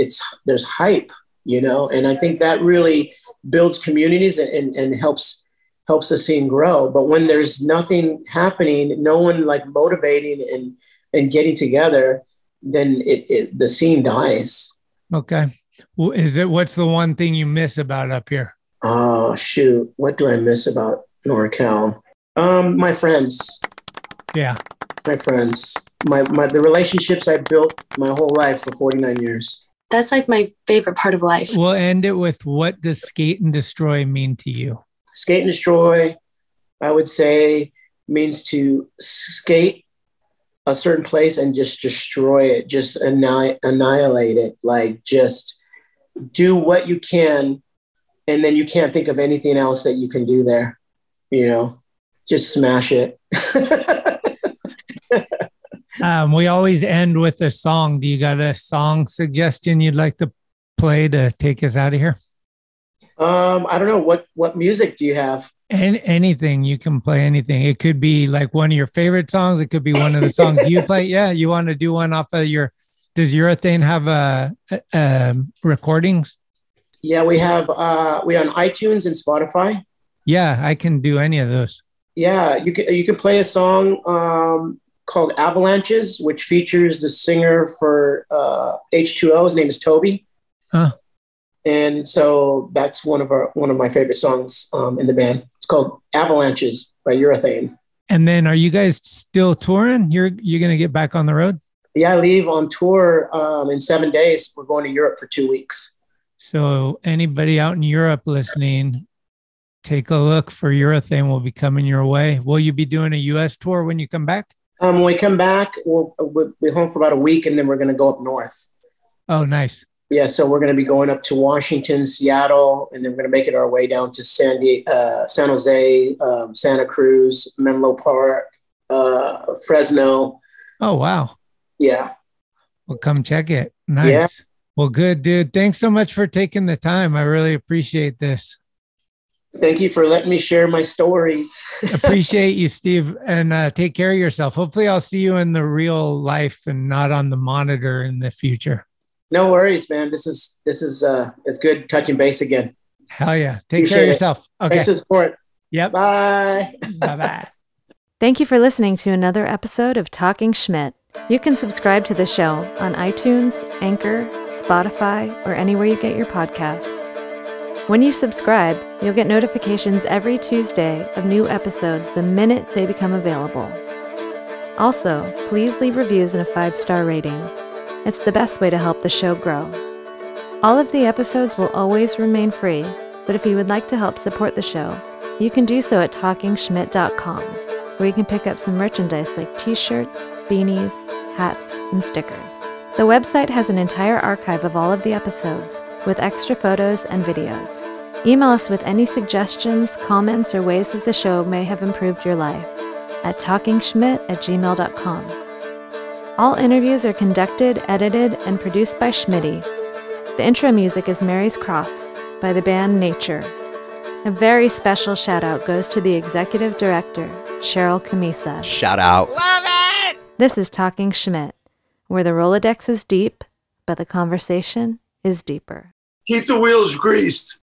there's hype, you know, and I think that really builds communities and helps the scene grow. But when there's nothing happening, no one like motivating and getting together, then the scene dies. Okay. What's the one thing you miss about up here? Oh, shoot. What do I miss about NorCal? My friends. Yeah. My friends. The relationships I built my whole life for 49 years. That's like my favorite part of life. We'll end it with, what does skate and destroy mean to you? Skate and destroy, I would say, means to skate a certain place and just destroy it, just annihilate it, like just... do what you can, and then you can't think of anything else that you can do there. You know, just smash it. We always end with a song. Do you got a song suggestion you'd like to play to take us out of here? I don't know. What music do you have? Anything. You can play anything. It could be like one of your favorite songs. It could be one of the songs you play. Yeah, you want to do one off of your... Does Urethane have recordings? Yeah, we have. We're on iTunes and Spotify. Yeah, I can do any of those. Yeah, you can play a song called Avalanches, which features the singer for H2O. His name is Toby. Huh. And so that's one of my favorite songs in the band. It's called Avalanches by Urethane. And then, are you guys still touring? You're gonna get back on the road? Yeah, I leave on tour in 7 days. We're going to Europe for 2 weeks. So anybody out in Europe listening, take a look for Urethane. Will be coming your way. Will you be doing a U.S. tour when you come back? When we come back, we'll be home for about a week, and then we're going to go up north. Oh, nice. Yeah, so we're going to be going up to Washington, Seattle, and then we're going to make it our way down to San Jose, Santa Cruz, Menlo Park, Fresno. Oh, wow. Yeah. Well, come check it. Nice. Yeah. Well, good, dude. Thanks so much for taking the time. I really appreciate this. Thank you for letting me share my stories. Appreciate you, Steve. And take care of yourself. Hopefully I'll see you in the real life and not on the monitor in the future. No worries, man. This is it's good touching base again. Hell yeah. Take care of yourself. Okay. Thanks for the support. Yep. Bye. Bye-bye. Thank you for listening to another episode of Talking Schmit. You can subscribe to the show on iTunes, Anchor, Spotify, or anywhere you get your podcasts. When you subscribe, you'll get notifications every Tuesday of new episodes the minute they become available. Also, please leave reviews and a 5-star rating. It's the best way to help the show grow. All of the episodes will always remain free, but if you would like to help support the show, you can do so at TalkingSchmit.com, where you can pick up some merchandise like t-shirts, beanies, hats, and stickers. The website has an entire archive of all of the episodes, with extra photos and videos. Email us with any suggestions, comments, or ways that the show may have improved your life at TalkingSchmit@gmail.com. All interviews are conducted, edited, and produced by Schmitty. The intro music is Mary's Cross by the band Nature. A very special shout-out goes to the executive director, Cheryl Camisa. Shout-out. Love it! This is Talking Schmit, where the Rolodex is deep, but the conversation is deeper. Keep the wheels greased.